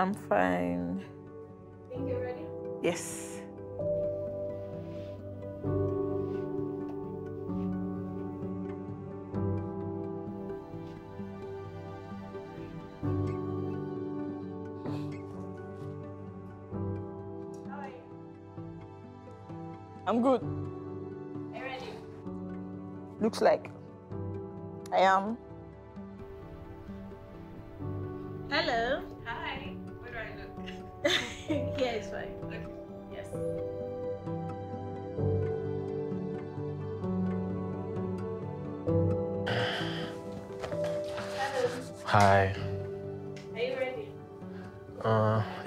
I'm fine. Think you're ready? Yes. I'm good. Are you ready? Looks like I am. Hello. Hi. Where do I look? Yeah, it's fine. Okay. Yes. Hello. Hi. Are you ready?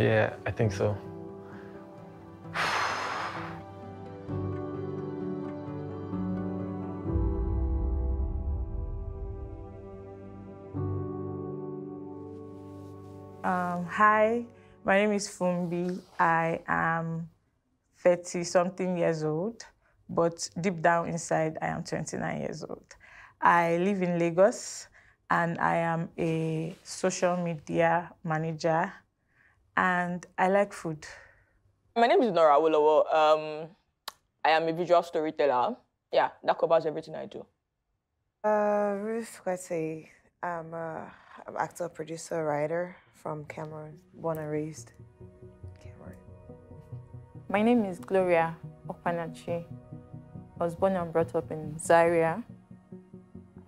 Yeah, I think so. Hi, my name is Fumbi. I am 30-something years old, but deep down inside, I am 29 years old. I live in Lagos, and I am a social media manager, and I like food. My name is Nora Wollowo. I am a visual storyteller. Yeah, that covers everything I do. Ruth, let's say I'm an actor, producer, writer. From Cameroon, born and raised Cameroon. My name is Gloria Openerchi. I was born and brought up in Zaria.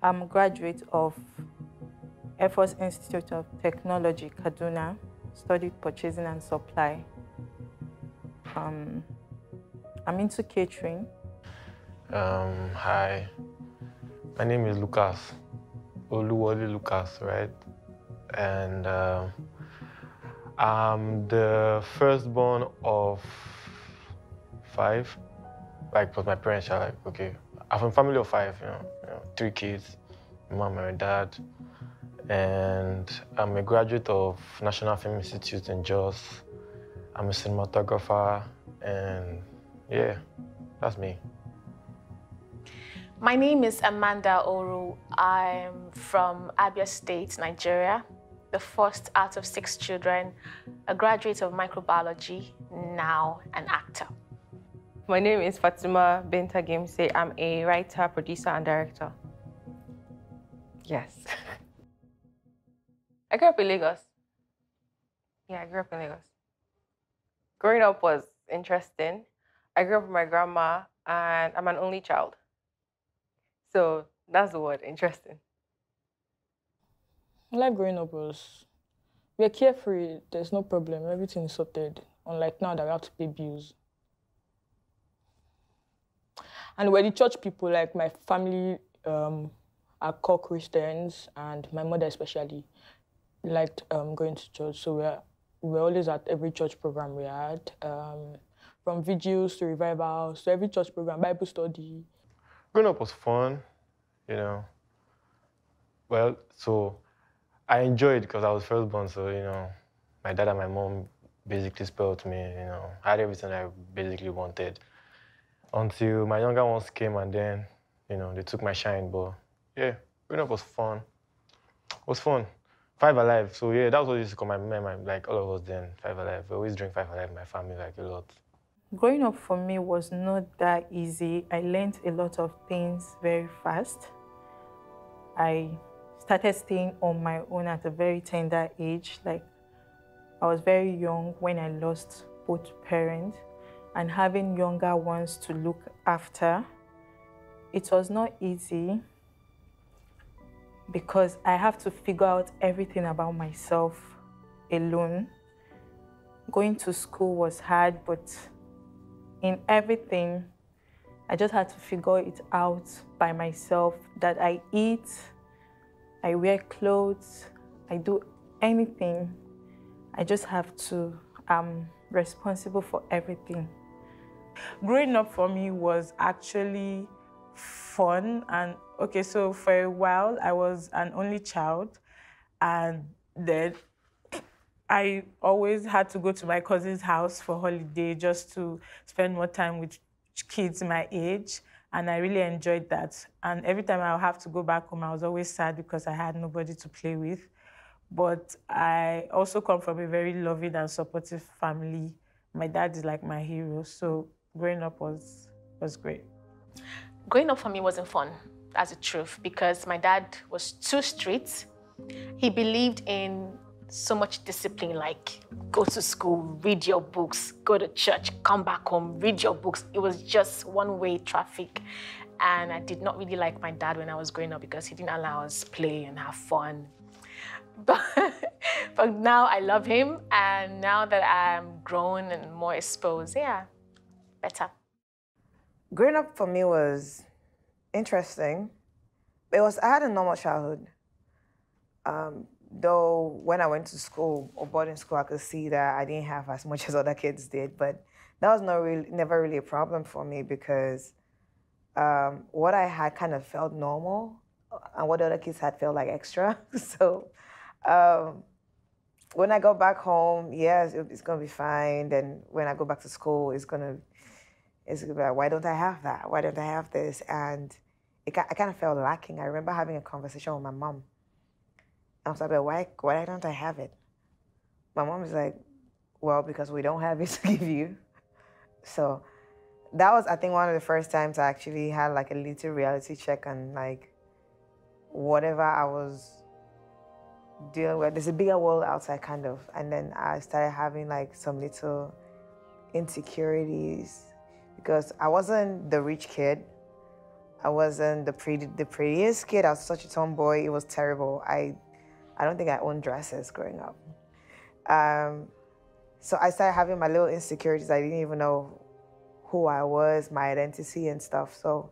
I'm a graduate of Air Force Institute of Technology Kaduna, studied purchasing and supply. I'm into catering. Hi, my name is Lucas Oluwale Lucas, right? And I'm the firstborn of 5, like, because my parents are like, okay, I have a family of 5, you know 3 kids, mom and dad, and I'm a graduate of National Film Institute in Joss. I'm a cinematographer, and yeah, that's me. My name is Amanda Oru. I'm from Abia State, Nigeria. The first out of 6 children, a graduate of microbiology, now an actor. My name is Fatima Binta Gimse. I'm a writer, producer, and director. Yes. I grew up in Lagos. Yeah, I grew up in Lagos. Growing up was interesting. I grew up with my grandma, and I'm an only child. So that's the word, interesting. Life growing up was, we're carefree, there's no problem, everything is sorted, unlike now that we have to pay bills. And we're the church people, like my family are core Christians, and my mother especially liked going to church, so we're always at every church program we had, from vigils to revivals, to every church program, Bible study. Growing up was fun, you know. Well, so I enjoyed it because I was firstborn, so, you know, my dad and my mom basically spoiled me, you know. I had everything I basically wanted until my younger ones came, and then, you know, they took my shine. But yeah, growing up was fun. It was fun. 5 Alive, so yeah, that was what used to call my mom, like all of us then, 5 Alive. We always drink 5 Alive in my family, like, a lot. Growing up for me was not that easy. I learned a lot of things very fast. I started staying on my own at a very tender age. Like, I was very young when I lost both parents, and having younger ones to look after, it was not easy because I have to figure out everything about myself alone. Going to school was hard, but in everything, I just had to figure it out by myself, that I eat, I wear clothes, I do anything. I just have to, I'm responsible for everything. Growing up for me was actually fun. And okay, so for a while, I was an only child, and then I always had to go to my cousin's house for holiday just to spend more time with kids my age, and I really enjoyed that. And every time I would have to go back home, I was always sad because I had nobody to play with. But I also come from a very loving and supportive family. My dad is like my hero, so growing up was great. Growing up for me wasn't fun, as a truth, because my dad was too strict. He believed in so much discipline, like go to school, read your books, go to church, come back home, read your books. It was just one-way traffic. And I did not really like my dad when I was growing up because he didn't allow us to play and have fun. But now I love him, and now that I'm grown and more exposed, yeah, better. Growing up for me was interesting. I had a normal childhood. Though when I went to school or boarding school, I could see that I didn't have as much as other kids did, but that was never really a problem for me because what I had kind of felt normal and what the other kids had felt like extra. So when I go back home, yes, it's going to be fine. Then when I go back to school, it's gonna be like, why don't I have that? Why don't I have this? And I kind of felt lacking. I remember having a conversation with my mom. I was like, why don't I have it? My mom was like, well, because we don't have it to give you. So that was, I think, one of the first times I actually had like a little reality check on like whatever I was dealing with. There's a bigger world outside, kind of. And then I started having like some little insecurities because I wasn't the rich kid. I wasn't the prettiest kid. I was such a tomboy. It was terrible. I don't think I owned dresses growing up. So I started having my little insecurities. I didn't even know who I was, my identity and stuff. So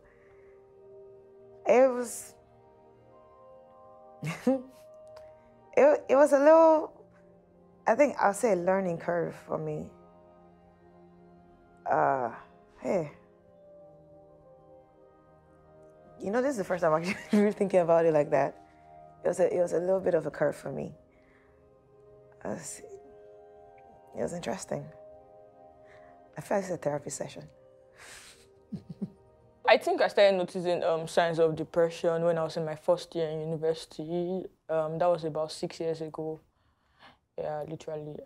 it was, it was a little, I think I'll say a learning curve for me. Hey. You know, this is the first time I'm actually thinking about it like that. It was a little bit of a curve for me. It was interesting. I felt like it's a therapy session. I think I started noticing signs of depression when I was in my first year in university. That was about 6 years ago. Yeah, literally.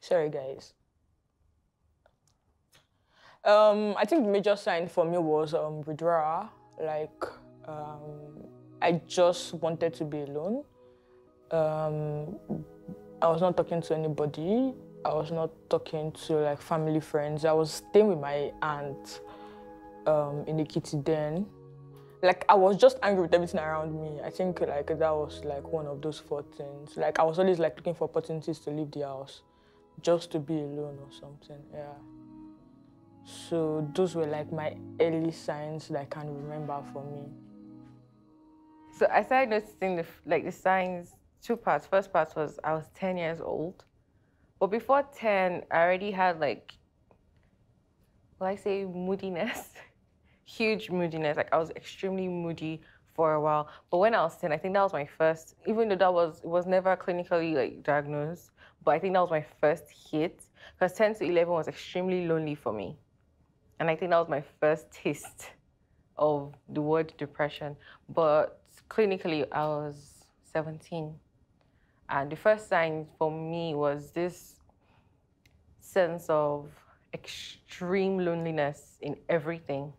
Sorry, guys. I think the major sign for me was withdrawal. Like, I just wanted to be alone. I was not talking to anybody. I was not talking to like family, friends. I was staying with my aunt in a kitty den. Like, I was just angry with everything around me. I think like that was like one of those 4 things. Like, I was always like looking for opportunities to leave the house, just to be alone or something, yeah. So those were like my early signs that I can remember for me. So I started noticing the signs, 2 parts. First part was I was 10 years old. But before 10, I already had like, will I say moodiness? Huge moodiness, like I was extremely moody for a while. But when I was 10, I think that was my first, even though it was never clinically like diagnosed, but I think that was my first hit, because 10 to 11 was extremely lonely for me. And I think that was my first taste of the word depression. But clinically, I was 17. And the first sign for me was this sense of extreme loneliness in everything.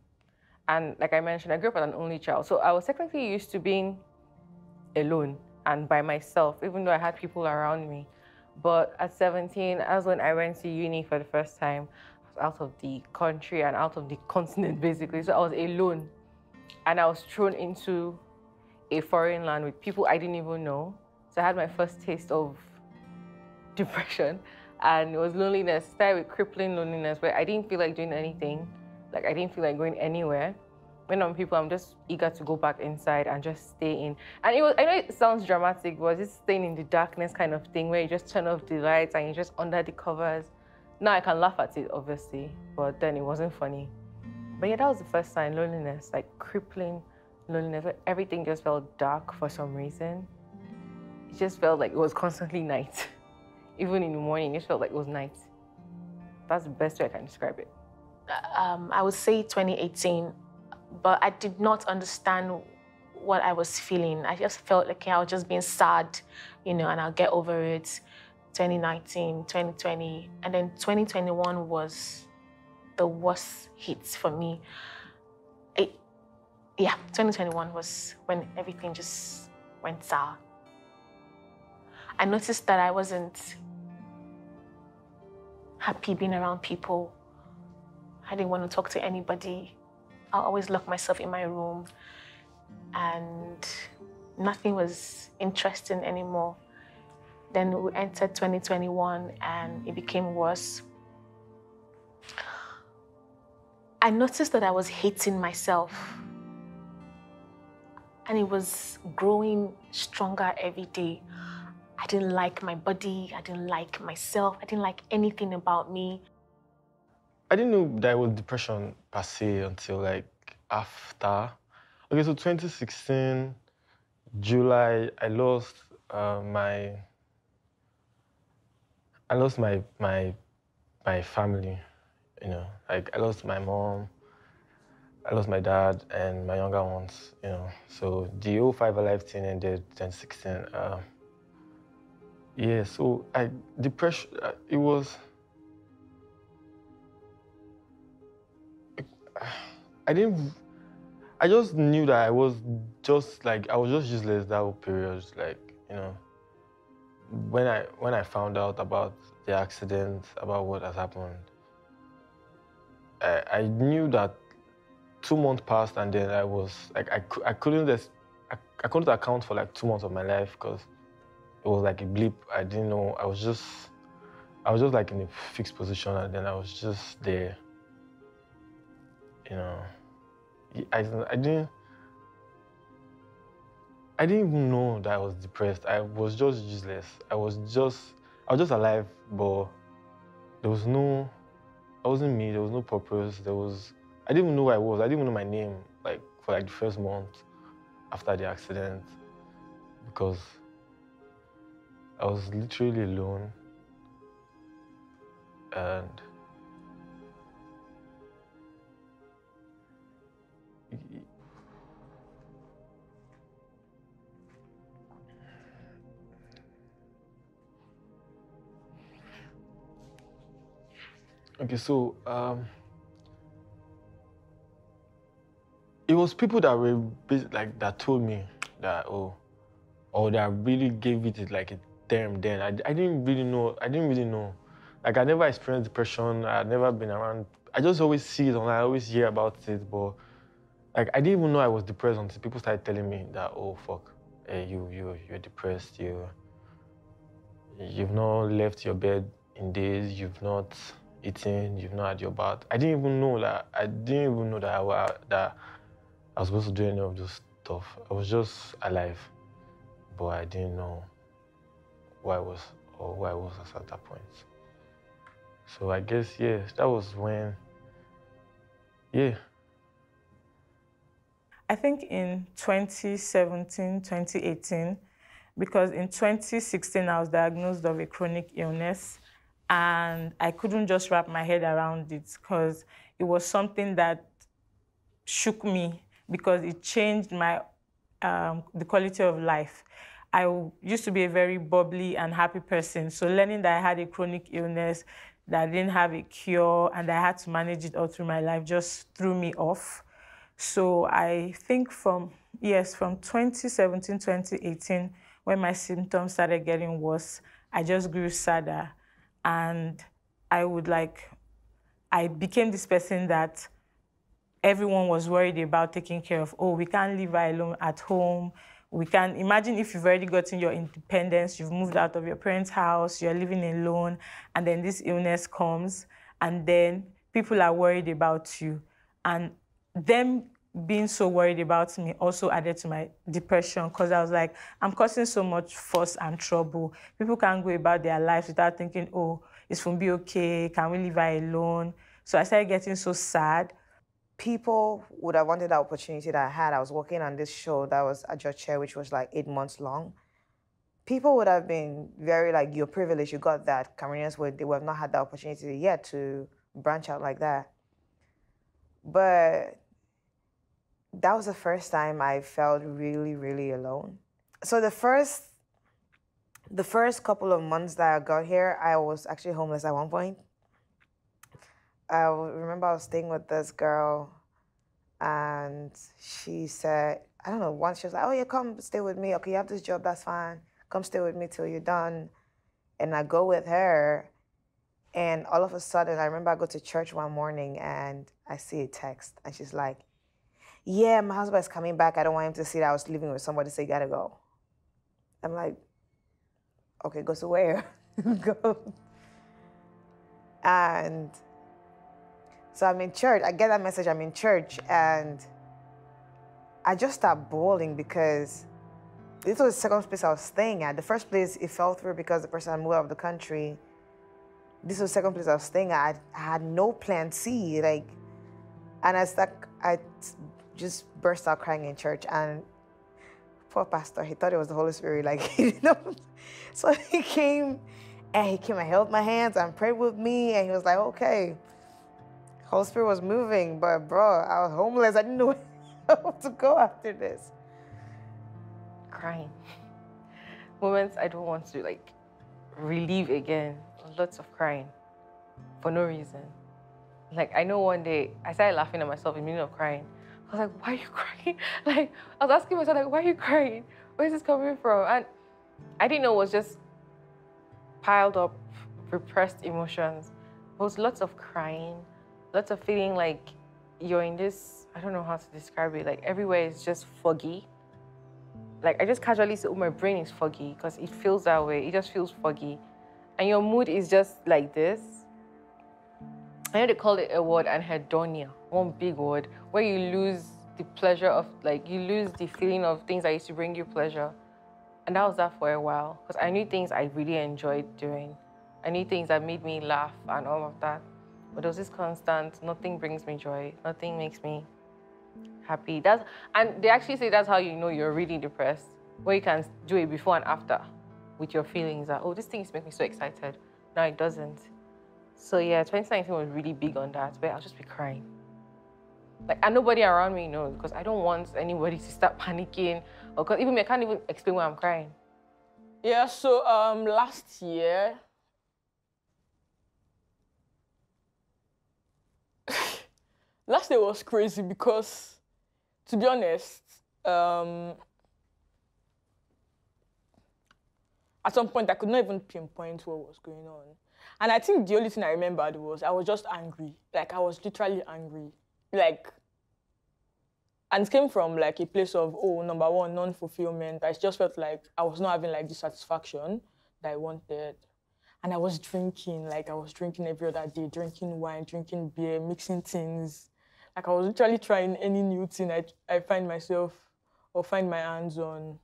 And like I mentioned, I grew up as an only child. So I was technically used to being alone and by myself, even though I had people around me. But at 17, that's when I went to uni for the first time. I was out of the country and out of the continent, basically. So I was alone. And I was thrown into a foreign land with people I didn't even know. So I had my first taste of depression. And it was loneliness. It started with crippling loneliness, where I didn't feel like doing anything. Like, I didn't feel like going anywhere. When I'm people, I'm just eager to go back inside and just stay in. And it was, I know it sounds dramatic, but it's just staying in the darkness kind of thing where you just turn off the lights and you're just under the covers. Now I can laugh at it, obviously, but then it wasn't funny. But yeah, that was the first sign, loneliness, like crippling loneliness. Everything just felt dark for some reason. It just felt like it was constantly night. Even in the morning, it felt like it was night. That's the best way I can describe it. I would say 2018, but I did not understand what I was feeling. I just felt like I was just being sad, you know, and I'll get over it. 2019, 2020, and then 2021 was the worst hit for me. Yeah, 2021 was when everything just went sour. I noticed that I wasn't happy being around people. I didn't want to talk to anybody. I always locked myself in my room, and nothing was interesting anymore. Then we entered 2021, and it became worse. I noticed that I was hating myself, and it was growing stronger every day. I didn't like my body, I didn't like myself, I didn't like anything about me. I didn't know that it was depression per se until like after. Okay, so 2016, July, I lost my family, you know. Like, I lost my mom, I lost my dad, and my younger ones, you know. So the 05 Alive thing ended 2016. Yeah, so depression, it was... I just knew that I was just, like, I was just useless that whole period, like, you know. When I found out about the accident, about what has happened, I knew that 2 months passed, and then I was like, I couldn't account for like 2 months of my life, because it was like a blip. I didn't know. I was just like in a fixed position, and then I was just there. You know, I didn't even know that I was depressed. I was just useless. I was just alive, but there was no, I wasn't me. There was no purpose. I didn't even know who I was. I didn't even know my name, like, for like the first month after the accident, because I was literally alone. And okay, so it was people that were like that told me that, oh, or that really gave it like a term then. I didn't really know. Like, I never experienced depression. I'd never been around. I just always see it and I always hear about it, but like, I didn't even know I was depressed until people started telling me that, oh, fuck, hey, you're depressed. You've not left your bed in days. You've not eating, you've not had your bath. I didn't even know that I was supposed to do any of this stuff. I was just alive, but I didn't know who I was or who I was at that point. So I guess, yeah, that was when, yeah. I think in 2017, 2018, because in 2016, I was diagnosed with a chronic illness. And I couldn't just wrap my head around it, because it was something that shook me, because it changed my the quality of life. I used to be a very bubbly and happy person, so learning that I had a chronic illness, that I didn't have a cure, and I had to manage it all through my life just threw me off. So I think from 2017, 2018, when my symptoms started getting worse, I just grew sadder. And I became this person that everyone was worried about taking care of. Oh, we can't leave her alone at home. We can't. Imagine if you've already gotten your independence, you've moved out of your parents' house, you're living alone, and then this illness comes, and then people are worried about you. And them being so worried about me also added to my depression, because I was like, I'm causing so much fuss and trouble. People can't go about their lives without thinking, oh, is Fumbi okay? Can we leave her alone? So I started getting so sad. people would have wanted the opportunity that I had. I was working on this show that was At Your Chair, which was like 8 months long. People would have been very like, you're privileged, you got that. Cameroonians would have not had the opportunity yet to branch out like that. But that was the first time I felt really, really alone. So the first couple of months that I got here, I was actually homeless at one point. I remember I was staying with this girl and she said, I don't know, once she was like, oh yeah, come stay with me. Okay, you have this job, that's fine. Come stay with me till you're done. And I go with her. And all of a sudden, I remember I go to church one morning and I see a text. And she's like, yeah, my husband's coming back. I don't want him to see that I was living with somebody, so you gotta go. I'm like, okay, go to where? Go. And so I'm in church. I get that message, I'm in church. And I just start bawling because this was the second place I was staying at. The first place, it fell through because the person had moved out of the country. This was the second place I was staying at. I had no plan C, like, and I just burst out crying in church. And poor pastor, he thought it was the Holy Spirit, like, he didn't know. So he came, and he held my hands and prayed with me, and he was like, okay. Holy Spirit was moving, but bro, I was homeless. I didn't know where to go after this. Crying. Moments I don't want to, like, relive again. Lots of crying for no reason. Like, I know one day, I started laughing at myself in the middle of crying. I was like, why are you crying? Like, I was asking myself, like, why are you crying? Where is this coming from? And I didn't know it was just piled up, repressed emotions. It was lots of crying, lots of feeling like you're in this, I don't know how to describe it, like everywhere is just foggy. Like, I just casually say, oh, my brain is foggy, because it feels that way. It just feels foggy. And your mood is just like this. I know they call it a word, anhedonia, one big word, where you lose the pleasure of, like, you lose the feeling of things that used to bring you pleasure. And that was that for a while, because I knew things I really enjoyed doing. I knew things that made me laugh and all of that. But there was this constant, nothing brings me joy, nothing makes me happy. And they actually say that's how you know you're really depressed, where you can do it before and after. With your feelings that, oh, this thing is making me so excited. No, it doesn't. So yeah, 2019 was really big on that, but I'll just be crying. Like, and nobody around me knows, because I don't want anybody to start panicking, or because even me, I can't even explain why I'm crying. Yeah, so last year, last year was crazy because, to be honest, at some point, I could not even pinpoint what was going on. And I think the only thing I remembered was I was just angry. Like, I was literally angry. Like, and it came from, like, a place of, oh, number one, non-fulfillment. I just felt like I was not having, like, the satisfaction that I wanted. And I was drinking. Like, I was drinking every other day, drinking wine, drinking beer, mixing things. Like, I was literally trying any new thing I find myself or find my hands on.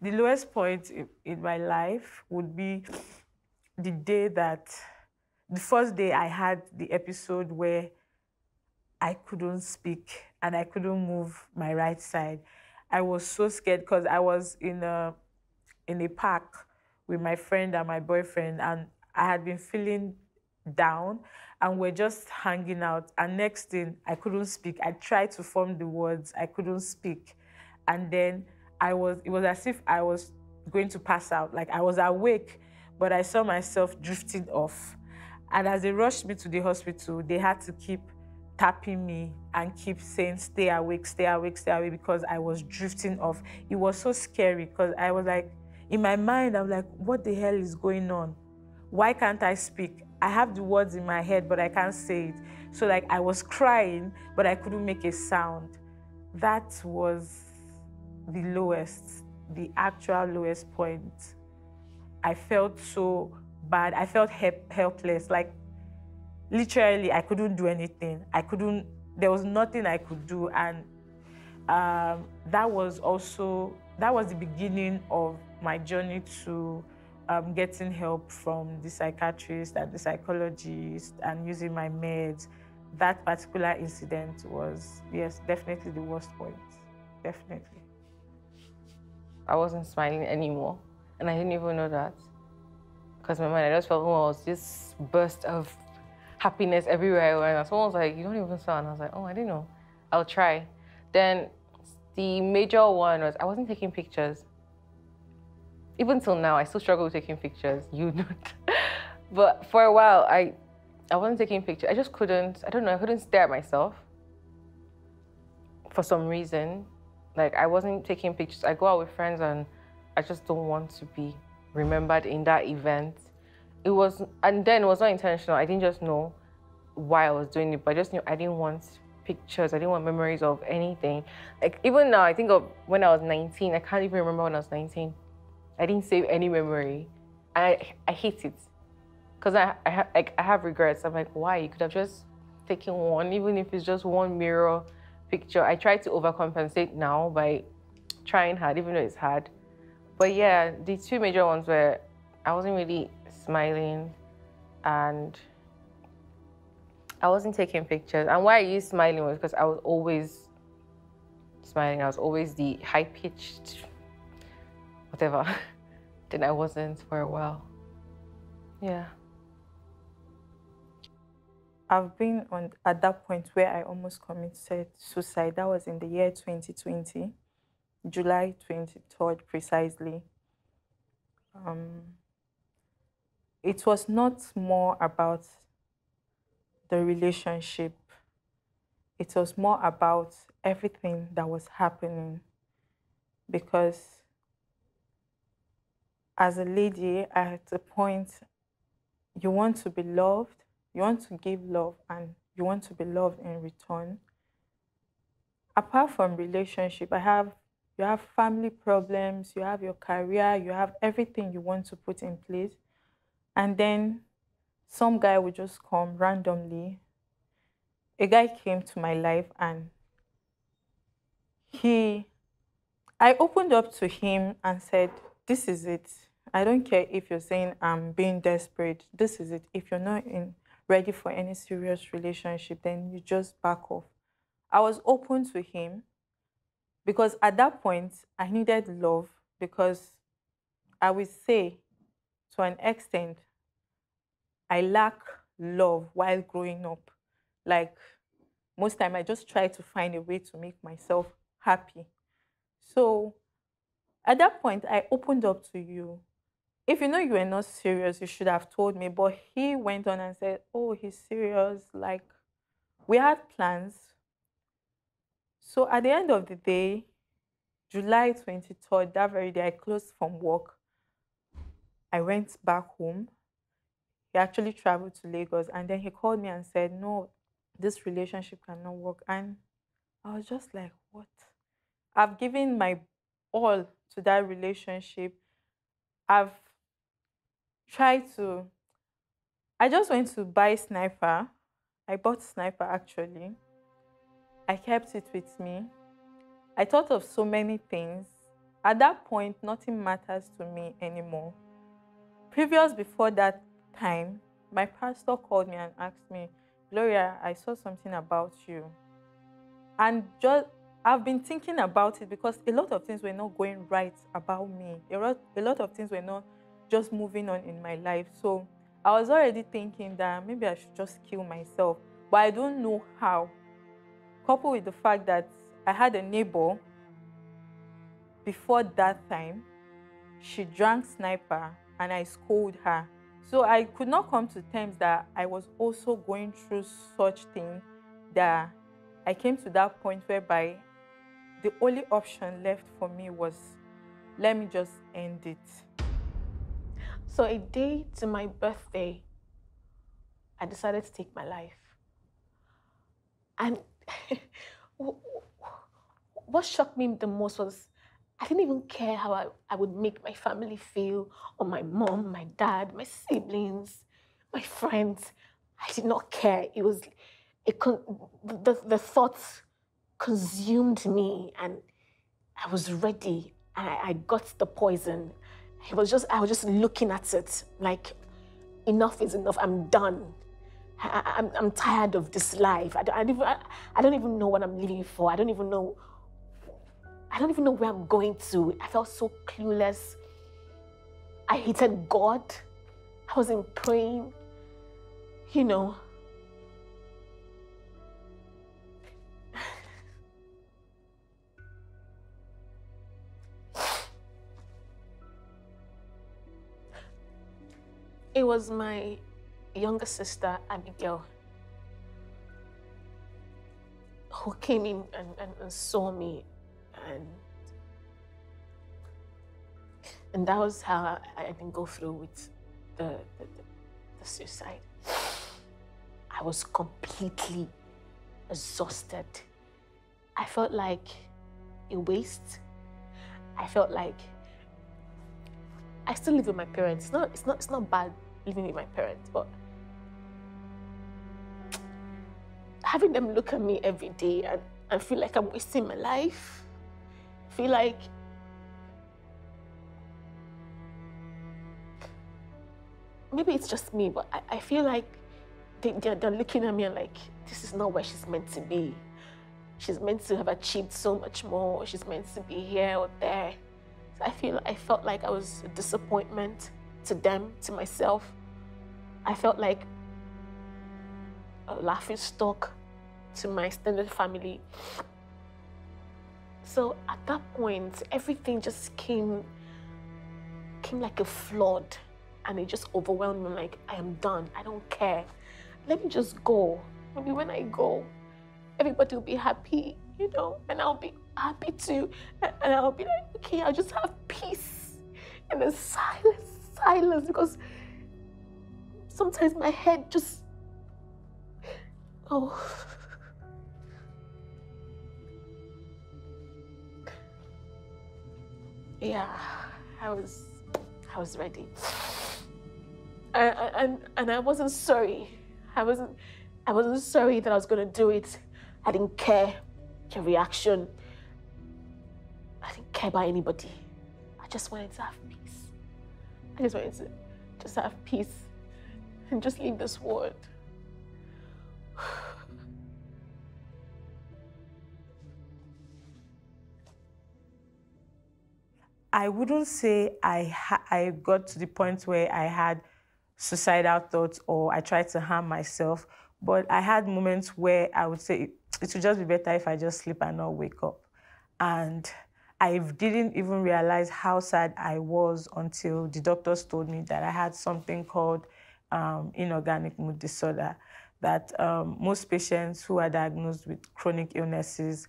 The lowest point in my life would be the day the first day I had the episode where I couldn't speak and I couldn't move my right side. I was so scared because I was in a park with my friend and my boyfriend, and I had been feeling down and we're just hanging out. And next thing, I couldn't speak. I tried to form the words, I couldn't speak. And then it was as if I was going to pass out. Like, I was awake, but I saw myself drifting off. And as they rushed me to the hospital, they had to keep tapping me and keep saying, stay awake, stay awake, stay awake, because I was drifting off. It was so scary, because I was like, in my mind, I'm like, what the hell is going on? Why can't I speak? I have the words in my head, but I can't say it. So, like, I was crying, but I couldn't make a sound. That was the lowest, the actual lowest point. I felt so bad. I felt helpless. Like, literally, I couldn't do anything. There was nothing I could do. And that was the beginning of my journey to getting help from the psychiatrist and the psychologist and using my meds. that particular incident was, yes, definitely the worst point, definitely. I wasn't smiling anymore, and I didn't even know that. Because my mind, I just felt, oh, it was this burst of happiness everywhere I went. And someone was like, you don't even smile. And I was like, oh, I didn't know. I'll try. Then the major one was I wasn't taking pictures. Even till now, I still struggle with taking pictures. You don't. But for a while, I wasn't taking pictures. I just couldn't. I don't know. I couldn't stare at myself for some reason. Like, I wasn't taking pictures. I go out with friends, and I just don't want to be remembered in that event. It was, and then it was not intentional. I didn't just know why I was doing it, but I just knew I didn't want pictures. I didn't want memories of anything. Like, even now, I think of when I was 19. I can't even remember when I was 19. I didn't save any memory. I hate it. Because I have regrets. I'm like, why? You could have just taken one, even if it's just one mirror picture. I try to overcompensate now by trying hard, even though it's hard. But yeah, the two major ones were I wasn't really smiling and I wasn't taking pictures. And why I used smiling was because I was always smiling. I was always the high-pitched whatever. Then I wasn't for a while. Yeah. I've been at that point where I almost committed suicide. That was in the year 2020, July 23rd precisely. It was not more about the relationship. It was more about everything that was happening. Because as a lady, at a point, you want to be loved. You want to give love, and you want to be loved in return. Apart from relationship, you have family problems, you have your career, you have everything you want to put in place. And then some guy would just come randomly. A guy came to my life, and I opened up to him and said, this is it. I don't care if you're saying I'm being desperate. This is it. If you're not ready for any serious relationship, then you just back off. I was open to him because at that point, I needed love because I would say, to an extent, I lack love while growing up. Like, most time, I just try to find a way to make myself happy. So at that point, I opened up to you. If you know you were not serious, you should have told me. But he went on and said, oh, he's serious. Like, we had plans. So at the end of the day, July 23rd, that very day, I closed from work. I went back home. He actually traveled to Lagos. And then he called me and said, no, this relationship cannot work. And I was just like, what? I've given my all to that relationship. I've I just went to buy Sniper. I bought Sniper, actually. I kept it with me. I thought of so many things. At that point, nothing matters to me anymore. Previous before that time, my pastor called me and asked me, Gloria, I saw something about you. And just, I've been thinking about it because a lot of things were not going right about me. A lot of things were not just moving on in my life. So I was already thinking that maybe I should just kill myself, but I don't know how. Coupled with the fact that I had a neighbor before that time, she drank Sniper and I scolded her. So I could not come to terms that I was also going through such things, that I came to that point whereby the only option left for me was, let me just end it. So a day to my birthday, I decided to take my life. And what shocked me the most was I didn't even care how I would make my family feel, or my mom, my dad, my siblings, my friends. I did not care. It was the thoughts consumed me, and I was ready, and I got the poison. I was just looking at it like, enough is enough, I'm done. I'm tired of this life. I don't even know what I'm living for. I don't even know where I'm going to. I felt so clueless. I hated God. I wasn't praying, you know. It was my younger sister, Abigail, who came in and saw me. And that was how I didn't go through with the suicide. I was completely exhausted. I felt like a waste. I felt like I still live with my parents. It's not bad living with my parents, but having them look at me every day and I feel like I'm wasting my life. I feel like maybe it's just me, but I feel like they're looking at me and like, this is not where she's meant to be. She's meant to have achieved so much more. She's meant to be here or there. So I felt like I was a disappointment to them, to myself. I felt like a laughingstock to my extended family. So at that point, everything just came like a flood. And it just overwhelmed me, like, I am done, I don't care. Let me just go. Maybe when I go, everybody will be happy, you know, and I'll be happy too. And I'll be like, okay, I'll just have peace. And then silence, because sometimes my head just, oh. Yeah, I was ready. And I wasn't sorry. I wasn't sorry that I was gonna do it. I didn't care your reaction. I didn't care about anybody. I just wanted to have peace. I just wanted to just have peace and just leave this world. I wouldn't say I got to the point where I had suicidal thoughts or I tried to harm myself, but I had moments where I would say it would just be better if I just sleep and not wake up. And I didn't even realize how sad I was until the doctors told me that I had something called inorganic mood disorder, that most patients who are diagnosed with chronic illnesses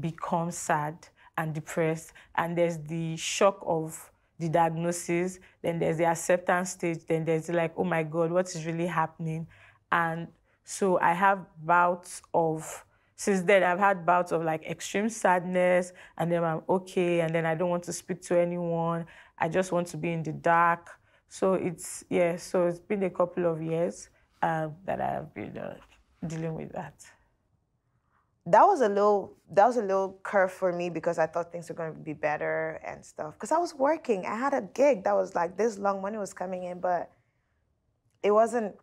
become sad and depressed, and there's the shock of the diagnosis, then there's the acceptance stage, then there's like, oh my God, what is really happening? And so I have bouts of, since then I've had bouts of like extreme sadness, and then I'm okay, and then I don't want to speak to anyone. I just want to be in the dark. So it's, yeah, so it's been a couple of years that I've been dealing with that. That was a little curve for me because I thought things were going to be better and stuff. Because I was working. I had a gig that was like this long, money was coming in, but it wasn't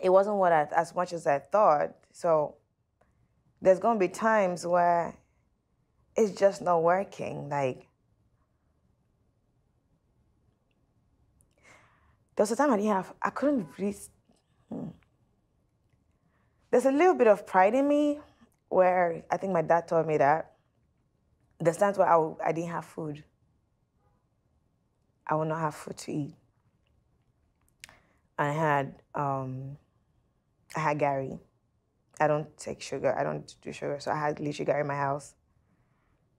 what as much as I thought. So there's going to be times where it's just not working. Like, there was a time I couldn't really. There's a little bit of pride in me, where I think my dad told me that there's times where I didn't have food. I would not have food to eat. I had Gary. I don't take sugar, I don't do sugar, so I had literally Gary in my house.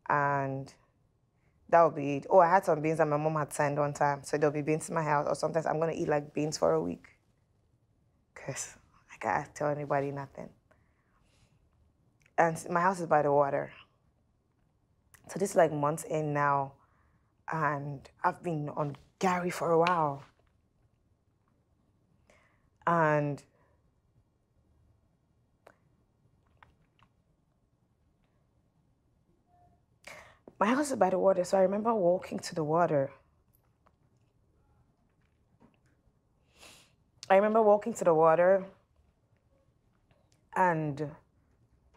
And that would be it. Oh, I had some beans that my mom had sent one time, so there'll be beans in my house, or sometimes I'm gonna eat like beans for a week. Cause I can't tell anybody nothing. And my house is by the water. So this is like months in now, and I've been on Gary for a while. And my house is by the water, so I remember walking to the water. and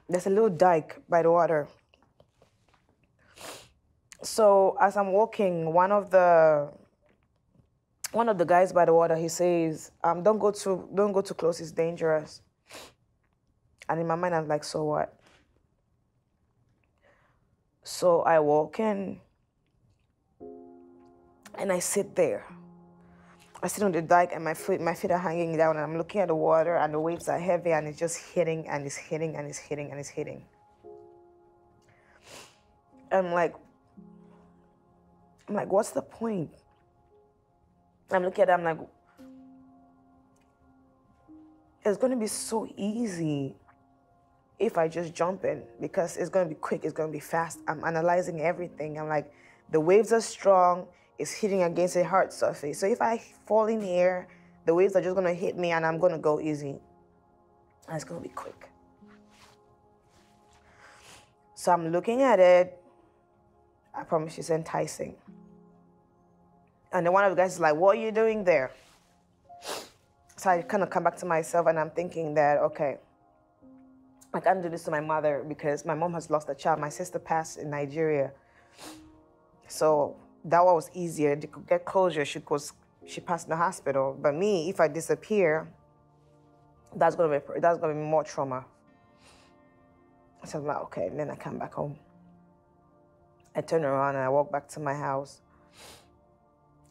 there's a little dike by the water. So as I'm walking, one of the guys by the water, he says, don't go too close, it's dangerous. And in my mind, I'm like, so what? So I walk in, and I sit there. I sit on the dike, and my feet are hanging down, and I'm looking at the water, and the waves are heavy, and it's just hitting, and it's hitting, and it's hitting, and it's hitting. I'm like, what's the point? I'm looking at it, I'm like, it's going to be so easy if I just jump in, because it's going to be quick, it's going to be fast. I'm analyzing everything. I'm like, the waves are strong, it's hitting against a hard surface. So if I fall in here, the waves are just going to hit me and I'm going to go easy. And it's going to be quick. So I'm looking at it. I promise it's enticing. And then one of the guys is like, what are you doing there? So I kind of come back to myself and I'm thinking that, okay, I can't do this to my mother because my mom has lost a child. My sister passed in Nigeria. So that one was easier. They could get closure. She passed in the hospital. But me, if I disappear, that's gonna be more trauma. So I'm like, okay. And then I come back home. I turn around and I walk back to my house.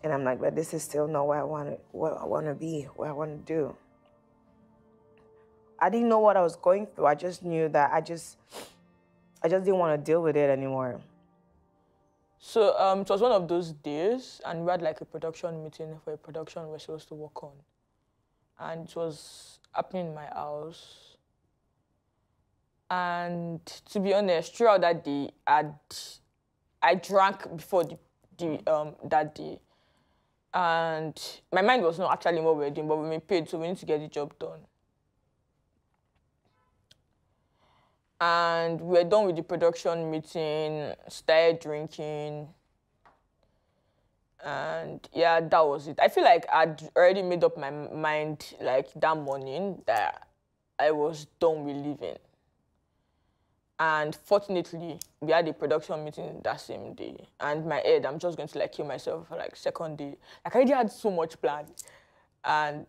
And I'm like, but this is still not what I want to do. I didn't know what I was going through. I just knew that I just didn't want to deal with it anymore. So it was one of those days, and we had like a production meeting for a production we're supposed to work on, and it was happening in my house. And to be honest, throughout that day, I drank before that day. And my mind was not actually what we were doing, but we were paid, so we need to get the job done. And we were done with the production meeting, started drinking. And yeah, that was it. I feel like I'd already made up my mind like that morning that I was done with leaving. And fortunately, we had a production meeting that same day. And my head, I'm just going to like kill myself for like second day. Like I already had so much planned. And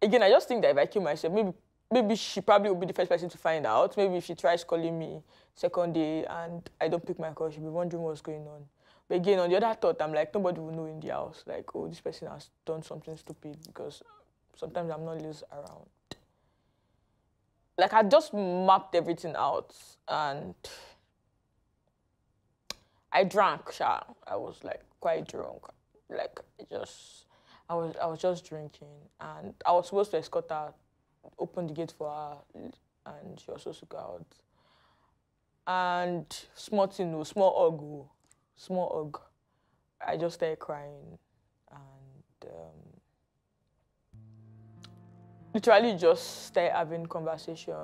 again, I just think that if I kill myself, maybe she probably will be the first person to find out. Maybe if she tries calling me second day and I don't pick my call, she'll be wondering what's going on. But again, on the other thought, I'm like, nobody will know in the house. Like, oh, this person has done something stupid because sometimes I'm not loose around. Like, I just mapped everything out, and I drank, sha. I was, like, quite drunk. Like, I was just drinking, and I was supposed to escort her, open the gate for her, and she was supposed to go out. And small hug. I just started crying, and literally just started having conversation,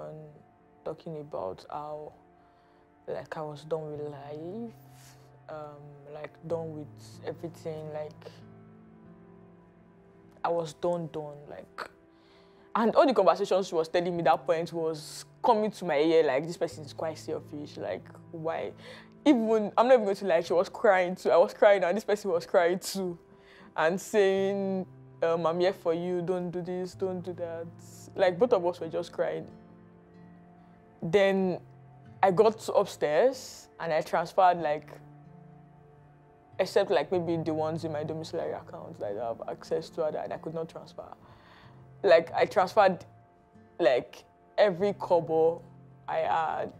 talking about how, like, I was done with life, like, done with everything, like, I was done, like. And all the conversations she was telling me at that point was coming to my ear, like, this person is quite selfish, like, why? Even, I'm not even going to lie, she was crying too. I was crying, and this person was crying too, and saying, I'm here for you, don't do this, don't do that. Like, both of us were just crying. Then I got upstairs and I transferred, like, except like maybe the ones in my domiciliary account that I have access to, that I could not transfer. Like, I transferred like every kobo I had.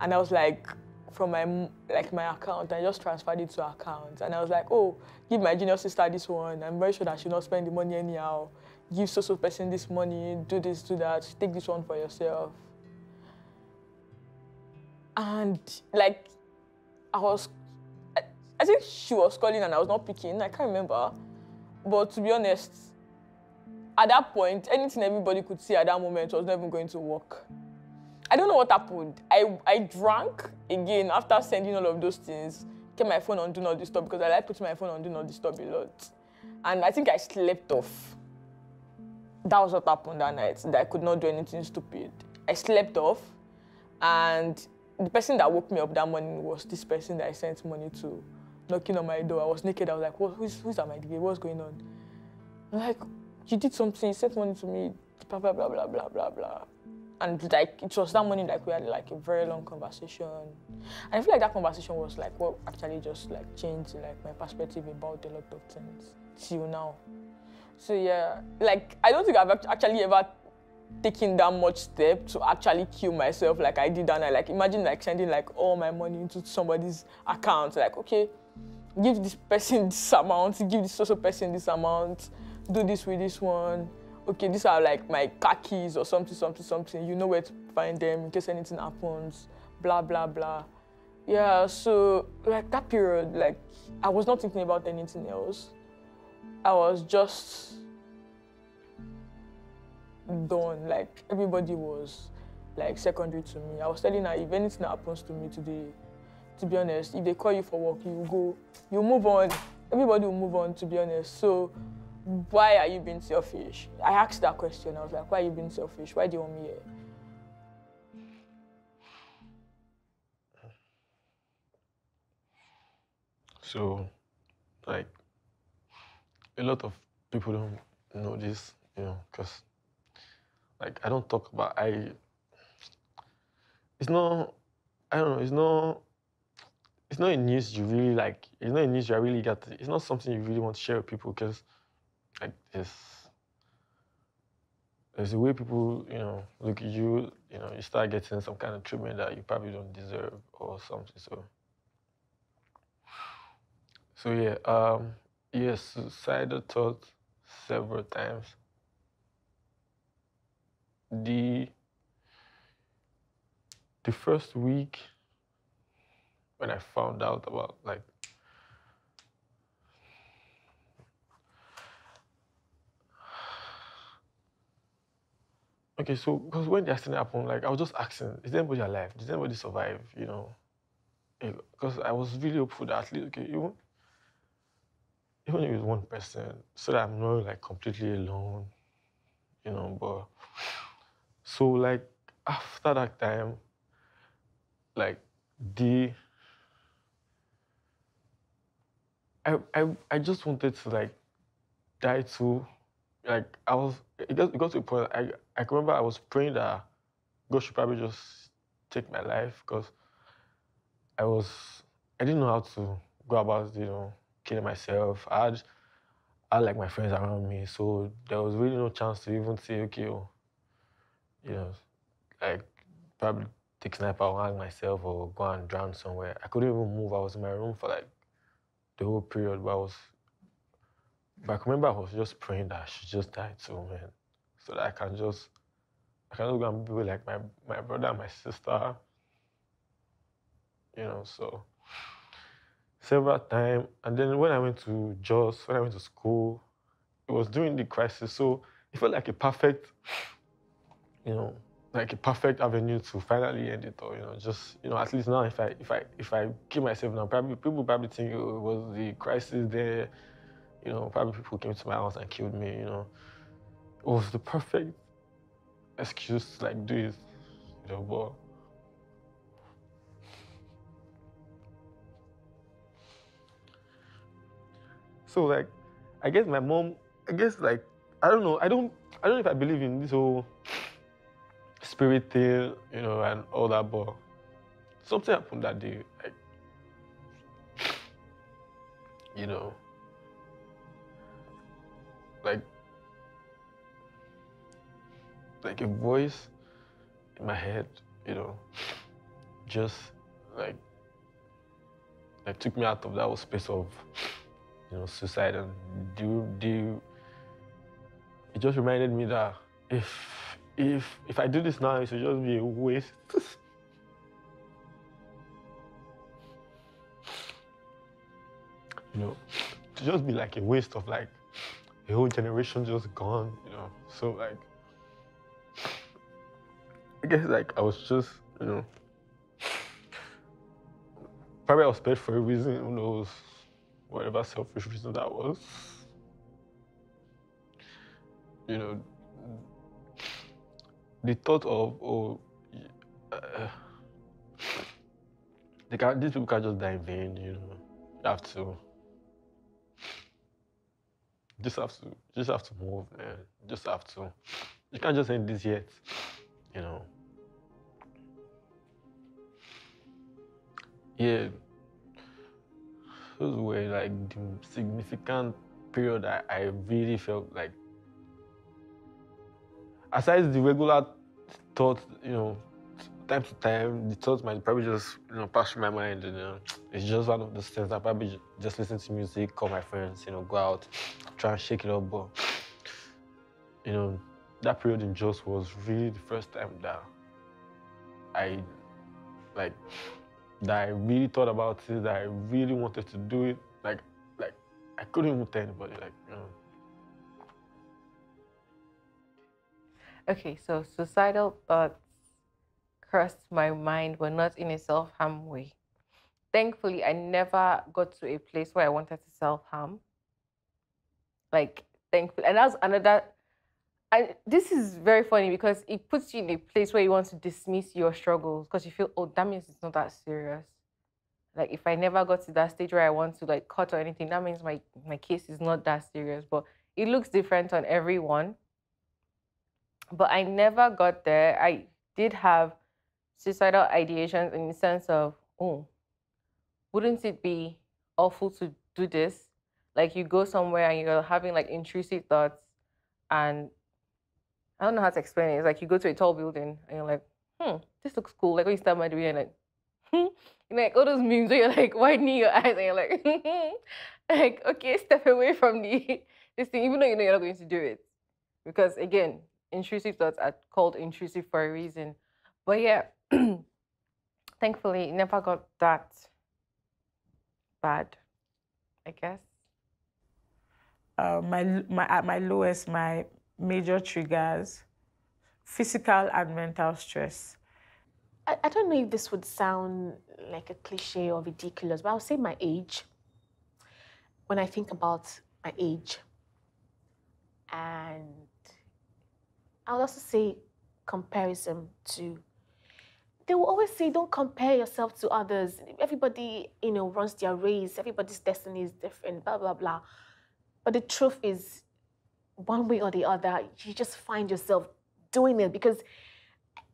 And I was like, from my account, I just transferred it to her account. And I was like, oh, give my junior sister this one. I'm very sure that she not spend the money anyhow. Give so-so person this money, do this, do that. Take this one for yourself. And like, I think she was calling and I was not picking. I can't remember. But to be honest, at that point, anything everybody could see at that moment was never going to work. I don't know what happened. I drank again after sending all of those things. Kept my phone on Do Not Disturb because I like putting my phone on Do Not Disturb a lot. And I think I slept off. That was what happened that night, that I could not do anything stupid. I slept off, and the person that woke me up that morning was this person that I sent money to, knocking on my door. I was naked. I was like, who's at my gate? What's going on? I'm like, you did something, you sent money to me, blah, blah, blah, blah, blah, blah, blah. And like, it was that morning, like, we had like a very long conversation. And I feel like that conversation was like what actually just like changed like my perspective about a lot of things till now. So yeah, like, I don't think I've actually ever taken that much step to actually kill myself like I did that night. Like, imagine like sending like all my money into somebody's account, like, okay, give this person this amount, give this social person this amount, do this with this one. Okay, these are like my car keys or something, something, something. You know where to find them in case anything happens, blah, blah, blah. Yeah, so like that period, like, I was not thinking about anything else. I was just done. Like, everybody was like secondary to me. I was telling her, if anything happens to me today, to be honest, if they call you for work, you go, you move on. Everybody will move on, to be honest. So why are you being selfish? I asked that question. I was like, why are you being selfish? Why do you want me here? So, like, a lot of people don't know this, you know, because, like, I don't talk about, I don't know, it's not a news you really like, it's not a news you really get, it's not something you really want to share with people, because, like, there's a way people, you know, look at you, you know, you start getting some kind of treatment that you probably don't deserve or something, so. So, yeah, yes, suicidal thoughts several times. The first week when I found out about, like, okay, so, because when the accident happened, like, I was just asking, is anybody alive? Did anybody survive, you know? Because I was really hopeful that at least, okay, even if it's one person, so that I'm not, like, completely alone, you know, but, so, like, after that time, like, I just wanted to, like, die too. Like, it got to a point, I remember I was praying that God should probably just take my life, because I didn't know how to go about, you know, killing myself. I had like my friends around me, so there was really no chance to even say, okay, well, you know, like, probably take a sniper or hang myself or go and drown somewhere. I couldn't even move. I was in my room for like the whole period, but I remember I was just praying that I should just die too, man. So that I can just go and be with like my brother and my sister. You know, so several times. And then when I went to Joss, when I went to school, it was during the crisis. So it felt like a perfect, you know, like a perfect avenue to finally end it all, you know, just, you know, at least now if I kill myself now, probably people probably think, oh, it was the crisis there. You know, probably people came to my house and killed me, you know. It was the perfect excuse to, like, do it, you know, but... So, like, I guess, like, I don't know. I don't know if I believe in this whole spirit thing, you know, and all that, but something happened that day, like, you know, like a voice in my head, you know, just like took me out of that whole space of, you know, suicide, and it just reminded me that if I do this now, it should just be a waste. You know, it should just be like a waste of like a whole generation just gone, you know. So like, I guess like I was just, you know, probably I was spared for a reason, who knows, whatever selfish reason that was. You know, the thought of, oh, these people can't just die in vain, you know. You have to, just have to move, man. Just have to. You can't just end this yet, you know. Yeah, those were like the significant period that I really felt like, aside the regular thoughts, you know, time to time, the thoughts might probably just, you know, pass through my mind, you know. It's just one of those things that probably just listen to music, call my friends, you know, go out, try and shake it up. But, you know, that period in Joss was really the first time that I really thought about it, that I really wanted to do it. Like I couldn't even tell anybody, like, you know. Okay, so suicidal thoughts crossed my mind were not in a self-harm way. Thankfully, I never got to a place where I wanted to self-harm. Like, thankfully. And that was another... this is very funny because it puts you in a place where you want to dismiss your struggles because you feel, oh, that means it's not that serious. Like, if I never got to that stage where I want to, like, cut or anything, that means my case is not that serious. But it looks different on everyone. But I never got there. I did have suicidal ideations in the sense of, oh, wouldn't it be awful to do this? Like, you go somewhere and you're having, like, intrusive thoughts, and I don't know how to explain it. It's like you go to a tall building and you're like, this looks cool. Like, when you stand by the way, and like, and like all those memes where you're like widening your eyes and you're like, like, okay, step away from this thing, even though you know you're not going to do it. Because again, intrusive thoughts are called intrusive for a reason. But yeah, thankfully, it never got that bad, I guess. At my lowest, my major triggers, physical and mental stress. I don't know if this would sound like a cliche or ridiculous, but I'll say my age. When I think about my age, and I would also say comparison to... They will always say, don't compare yourself to others. Everybody, you know, runs their race. Everybody's destiny is different, blah, blah, blah. But the truth is, one way or the other, you just find yourself doing it because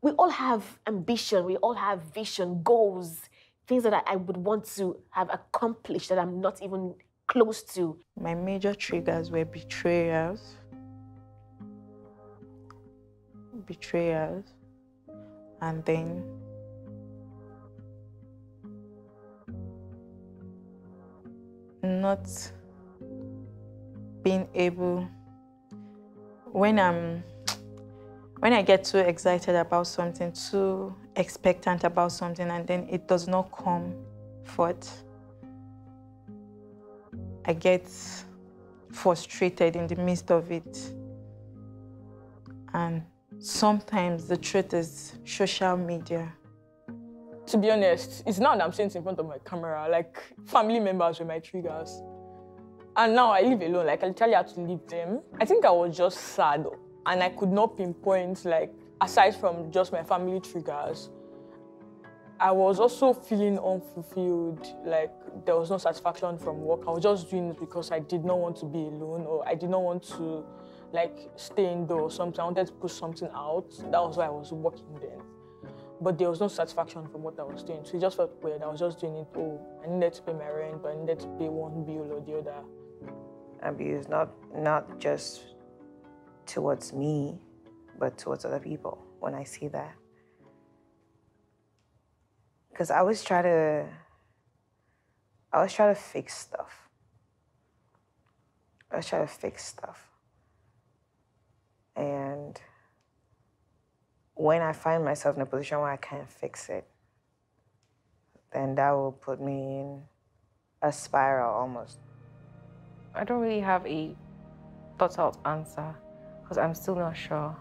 we all have ambition. We all have vision, goals, things that I would want to have accomplished that I'm not even close to. My major triggers were betrayals. Betrayals, and then not being able, when I get too excited about something, too expectant about something, and then it does not come forth, I get frustrated in the midst of it. And sometimes the truth is social media. To be honest, it's now that I'm saying it in front of my camera, like, family members were my triggers. And now I live alone, like, I literally had to leave them. I think I was just sad, and I could not pinpoint, like, aside from just my family triggers, I was also feeling unfulfilled, like, there was no satisfaction from work. I was just doing it because I did not want to be alone, or I did not want to, like, stay indoor or something. I wanted to push something out. That was why I was working then. But there was no satisfaction from what I was doing. So it just felt weird. I was just doing it, oh, I needed to pay my rent, but I needed to pay one bill or the other. Abuse, not just towards me, but towards other people when I see that. Because I always try to fix stuff. I always try to fix stuff. And when I find myself in a position where I can't fix it, then that will put me in a spiral almost. I don't really have a thought-out answer because I'm still not sure.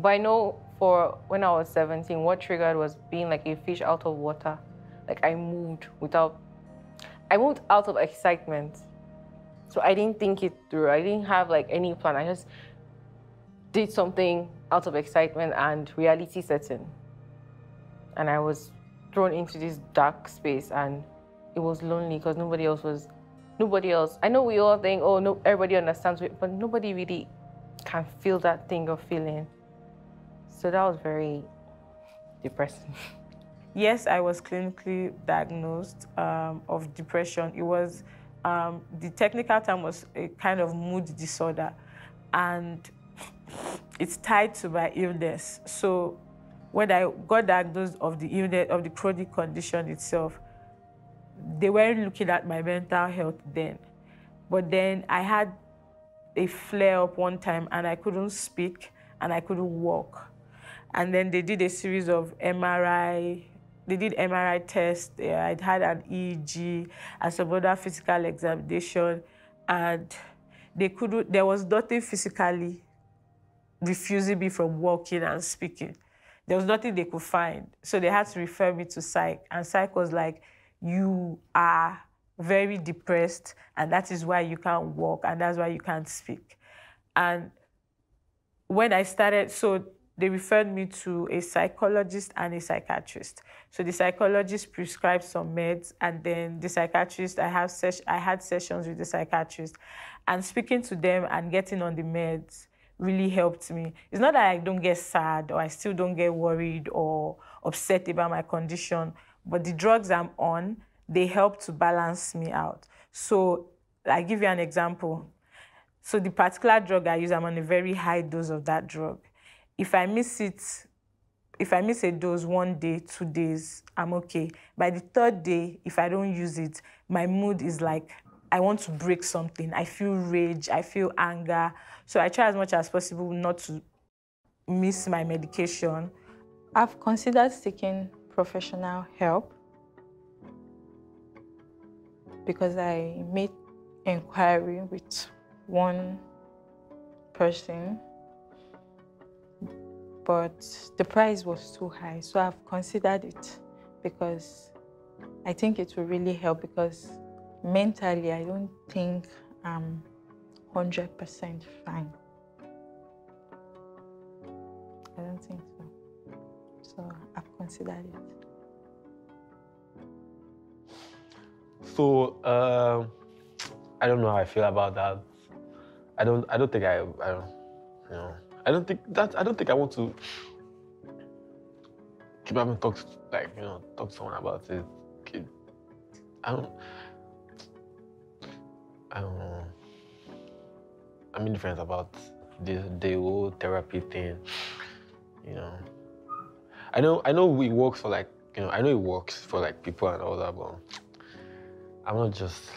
But I know for when I was 17, what triggered was being like a fish out of water. Like, I moved out of excitement. So I didn't think it through. I didn't have like any plan. I just did something out of excitement and reality setting. And I was thrown into this dark space, and it was lonely because nobody else. I know we all think, oh, no, everybody understands it, but nobody really can feel that thing of feeling. So that was very depressing. Yes, I was clinically diagnosed of depression. It was, the technical term was a kind of mood disorder, and it's tied to my illness. So when I got diagnosed of the illness, of the chronic condition itself, they weren't looking at my mental health then. But then I had a flare-up one time, and I couldn't speak, and I couldn't walk. And then they did a series of MRI. They did MRI tests. I had an EEG and some other physical examination, and they couldn't. There was nothing physically refusing me from walking and speaking. There was nothing they could find. So they had to refer me to psych, and psych was like, you are very depressed, and that is why you can't walk, and that's why you can't speak. And when I started, so they referred me to a psychologist and a psychiatrist. So the psychologist prescribed some meds, and then the psychiatrist, I had sessions with the psychiatrist, and speaking to them and getting on the meds really helped me. It's not that I don't get sad, or I still don't get worried or upset about my condition, but the drugs I'm on, they help to balance me out. So I'll give you an example. So the particular drug I use, I'm on a very high dose of that drug. If I miss a dose one day, 2 days, I'm okay. By the third day, if I don't use it, my mood is like, I want to break something. I feel rage, I feel anger. So I try as much as possible not to miss my medication. I've considered seeking professional help because I made inquiry with one person, but the price was too high. So I've considered it because I think it will really help, because mentally, I don't think I'm 100% fine. I don't think so. So I've considered it. So I don't know how I feel about that. I don't think I want to keep having talks, like, you know, talk to someone about it. I don't know. I'm indifferent about the whole therapy thing, you know. I know it works for, like, you know, I know it works for, like, people and all that, but I'm not just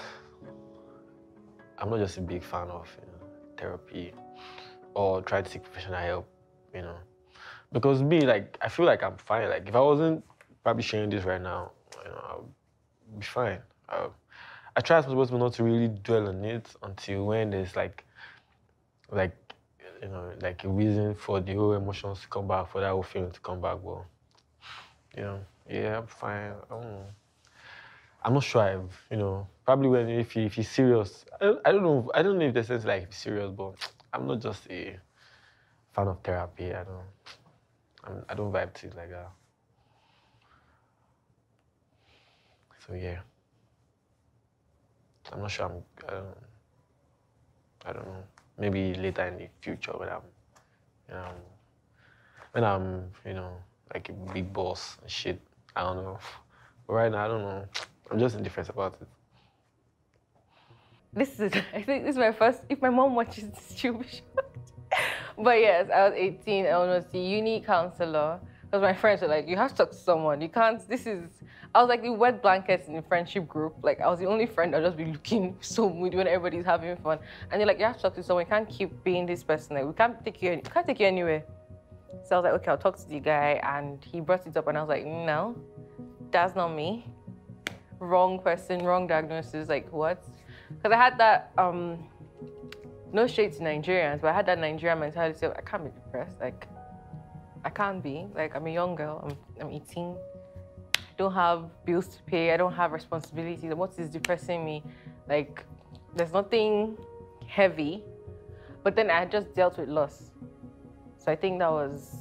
a big fan of, you know, therapy or try to seek professional help, you know. Because me, like, I feel like I'm fine. Like, if I wasn't probably sharing this right now, you know, I'll be fine. I try as much as possible not to really dwell on it until when there's like, you know, like a reason for the whole emotions to come back, for that whole feeling to come back. Well, you know, yeah, I'm fine. I don't know. I'm not sure. You know, probably when if he's serious, I don't know. I don't know if the sense like serious, but I'm not just a fan of therapy. I don't vibe to it like that. So yeah. I'm not sure. I don't know. Maybe later in the future when I'm, you know, like a big boss and shit. I don't know. But right now, I don't know. I'm just indifferent about it. I think this is my first. If my mom watches this, she'll be shocked. But yes, I was 18. I was the uni counselor. Because my friends were like, you have to talk to someone. You can't, this is... I was like the wet blankets in the friendship group. Like, I was the only friend that would just be looking so moody when everybody's having fun. And they're like, you have to talk to someone. You can't keep being this person. Like, we can't take you anywhere. So I was like, okay, I'll talk to the guy. And he brought it up, and I was like, no, that's not me. Wrong person, wrong diagnosis. Like, what? Because I had that, no shade to Nigerians, but I had that Nigerian mentality of, I can't be depressed. Like, I can't be. Like, I'm a young girl, I'm 18. I don't have bills to pay, I don't have responsibilities. What is depressing me? Like, there's nothing heavy. But then I just dealt with loss. So I think that was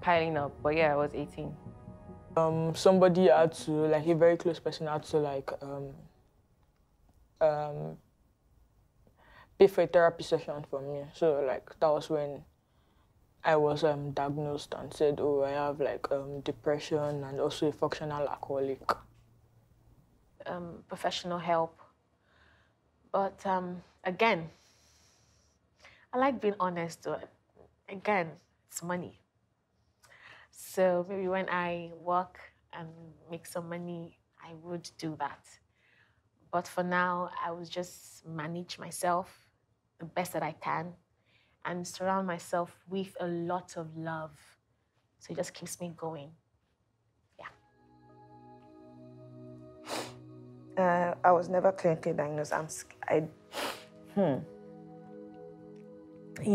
piling up. But yeah, I was 18. Somebody had to, like a very close person had to like pay for a therapy session for me. So like that was when I was diagnosed and said, oh, I have like depression and also a functional alcoholic. Professional help. But again, I like being honest. Again, it's money. So maybe when I work and make some money, I would do that. But for now, I would just manage myself the best that I can and surround myself with a lot of love. So it just keeps me going. Yeah. I was never clinically diagnosed. You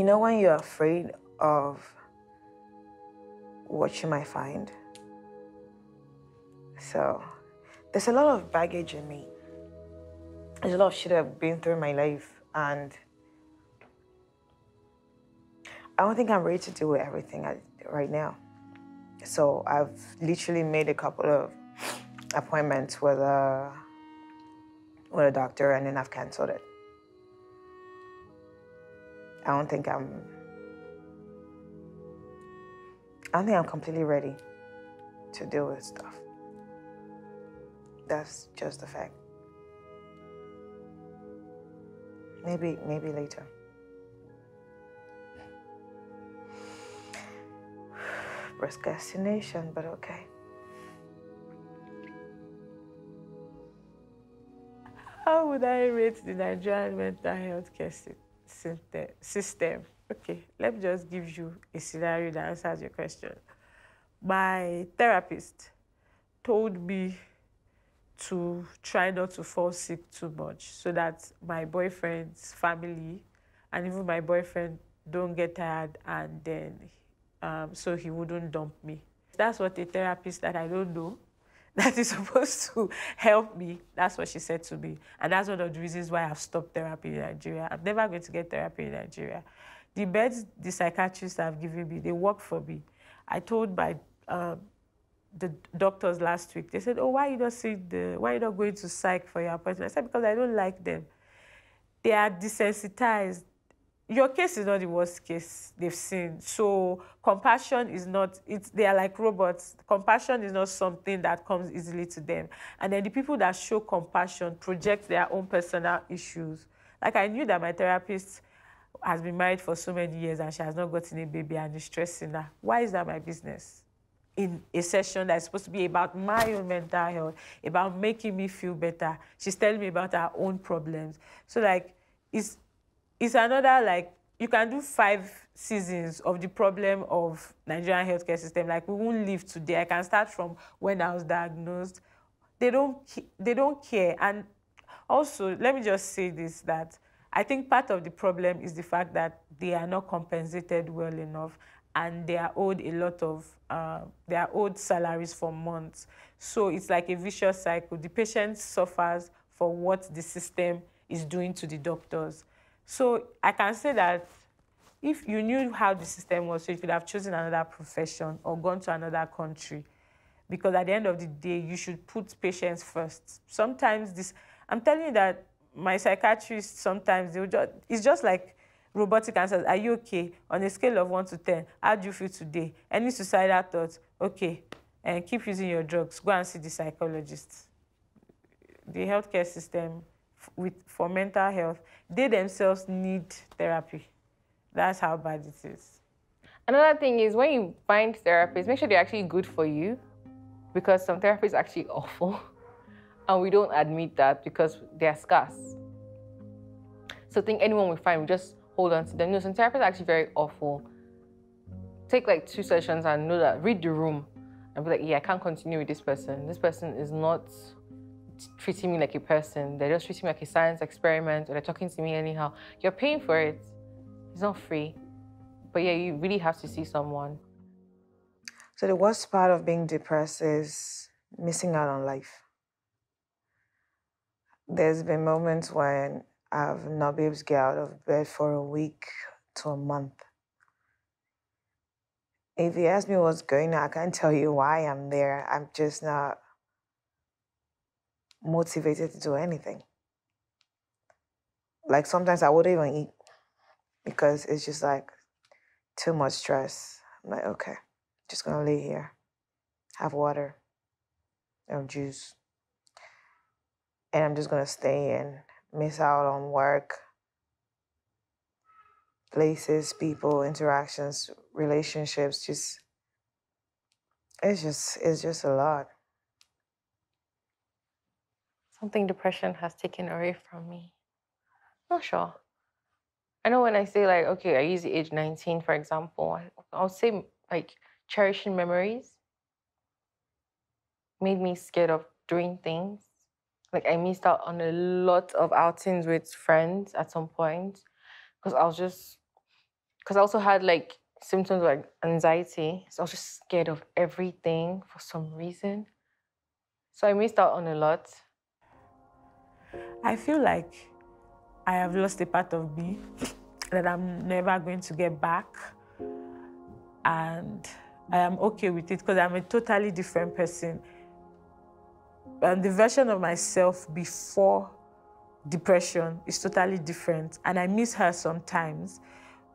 know when you're afraid of what you might find? So there's a lot of baggage in me. There's a lot of shit I've been through in my life, and I don't think I'm ready to deal with everything right now. So I've literally made a couple of appointments with a doctor, and then I've canceled it. I don't think I'm completely ready to deal with stuff. That's just a fact. Maybe later. Procrastination, but okay. How would I rate the Nigerian mental health care system? Okay, let me just give you a scenario that answers your question. My therapist told me to try not to fall sick too much so that my boyfriend's family and even my boyfriend don't get tired, and then so he wouldn't dump me. That's what a therapist that I don't know that is supposed to help me, that's what she said to me. And that's one of the reasons why I've stopped therapy in Nigeria. I'm never going to get therapy in Nigeria. The meds the psychiatrists have given me, they work for me. I told the doctors last week, they said, oh, why are you not going to psych for your appointment? I said, because I don't like them. They are desensitized. Your case is not the worst case they've seen. So compassion is not, they are like robots. Compassion is not something that comes easily to them. And then the people that show compassion project their own personal issues. Like I knew that my therapist has been married for so many years and she has not gotten a baby and is stressing her. Why is that my business? In a session that's supposed to be about my own mental health, about making me feel better. She's telling me about her own problems. So like, it's another, like, you can do 5 seasons of the problem of Nigerian healthcare system. Like, we won't leave today. I can start from when I was diagnosed. They don't care. And also, let me just say this, that I think part of the problem is the fact that they are not compensated well enough, and they are owed a lot of, they are owed salaries for months. So it's like a vicious cycle. The patient suffers for what the system is doing to the doctors. So I can say that if you knew how the system was, so you could have chosen another profession or gone to another country. Because at the end of the day, you should put patients first. Sometimes this, I'm telling you that my psychiatrist, sometimes they'll just, it's just like robotic answers. Are you okay? On a scale of 1 to 10, how do you feel today? Any suicidal thoughts? Okay, and keep using your drugs. Go and see the psychologist. The healthcare system, for mental health, they themselves need therapy. That's how bad it is. Another thing is when you find therapists, make sure they're actually good for you, because some therapists are actually awful. And we don't admit that because they're scarce. So I think anyone we find, we just hold on to them. You know, some therapists are actually very awful. Take like 2 sessions and know that, read the room and be like, yeah, I can't continue with this person. This person is not treating me like a person. They're just treating me like a science experiment, or they're talking to me anyhow. You're paying for it. It's not free. But yeah, you really have to see someone. So the worst part of being depressed is missing out on life. There's been moments when I've not been able to get out of bed for a week to a month. If you ask me what's going on, I can't tell you why I'm there. I'm just not motivated to do anything. Like sometimes I wouldn't even eat because it's just like too much stress. I'm like, okay, just gonna lay here, have water, and juice. And I'm just gonna stay in, miss out on work, places, people, interactions, relationships, just, it's just a lot. Something depression has taken away from me. Not sure. I know when I say like, okay, I use the age 19, for example, I'll say like cherishing memories made me scared of doing things. Like I missed out on a lot of outings with friends at some point because I was just, because I also had like symptoms of like anxiety. So I was just scared of everything for some reason. So I missed out on a lot. I feel like I have lost a part of me that I'm never going to get back. And I am okay with it because I'm a totally different person. And the version of myself before depression is totally different. And I miss her sometimes.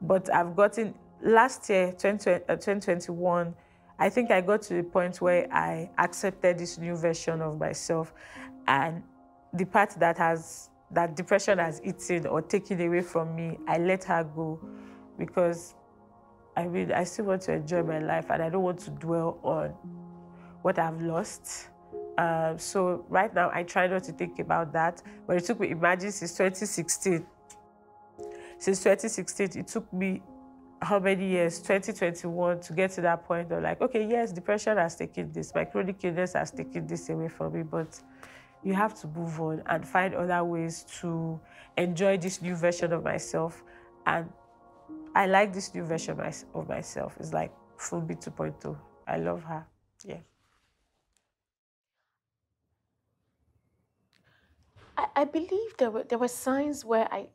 But I've gotten, last year, 2021, I think I got to the point where I accepted this new version of myself. And the part that depression has eaten or taken away from me, I let her go because I still want to enjoy my life and I don't want to dwell on what I've lost. So right now, I try not to think about that. But it took me, imagine, since 2016. Since 2016, it took me how many years, 2021, to get to that point of like, okay, yes, depression has taken this, my chronic illness has taken this away from me, but you have to move on and find other ways to enjoy this new version of myself. And I like this new version of myself. It's like Fumbi 2.0. I love her, yeah. I believe there were signs where I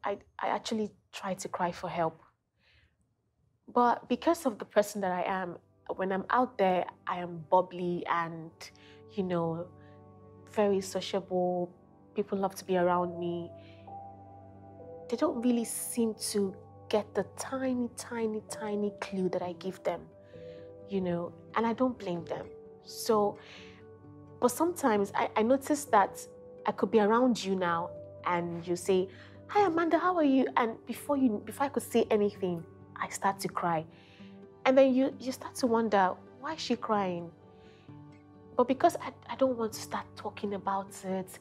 actually tried to cry for help. But because of the person that I am, when I'm out there, I am bubbly and, you know, very sociable. People love to be around me. They don't really seem to get the tiny, tiny, tiny clue that I give them, you know, and I don't blame them. So, but sometimes I notice that I could be around you now and you say, hi, Amanda, how are you? And before I could say anything, I start to cry. And then you start to wonder, why is she crying? But because I don't want to start talking about it,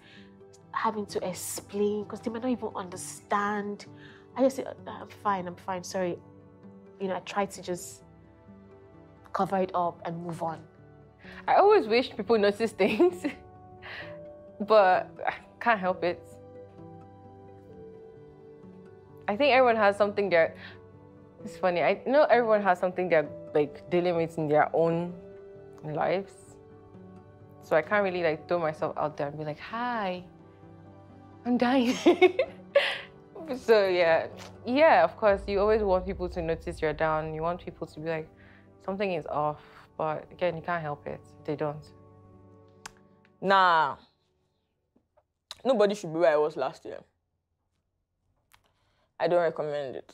having to explain, because they might not even understand. I just say, I'm fine, sorry. You know, I try to just cover it up and move on. I always wish people notice things. But I can't help it. I think everyone has something they're... It's funny, I know everyone has something they're like dealing with in their own lives. So I can't really like throw myself out there and be like, hi, I'm dying. So yeah, of course, you always want people to notice you're down. You want people to be like, something is off. But again, you can't help it. They don't. Nah. Nobody should be where I was last year. I don't recommend it.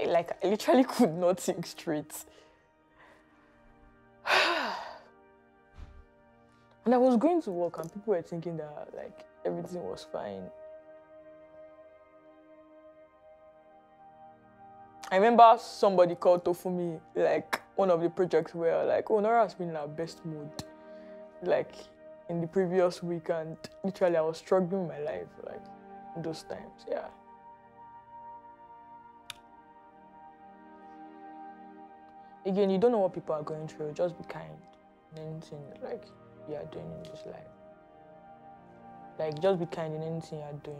Like, I literally could not think straight. And I was going to work and people were thinking that, like, everything was fine. I remember somebody called Tofumi, like, one of the projects where, like, oh, Nora has been in her best mood, like, in the previous week, and literally I was struggling with my life, like, in those times, yeah. Again, you don't know what people are going through. Just be kind. Anything like you are doing in this life. Like, just be kind in anything you're doing.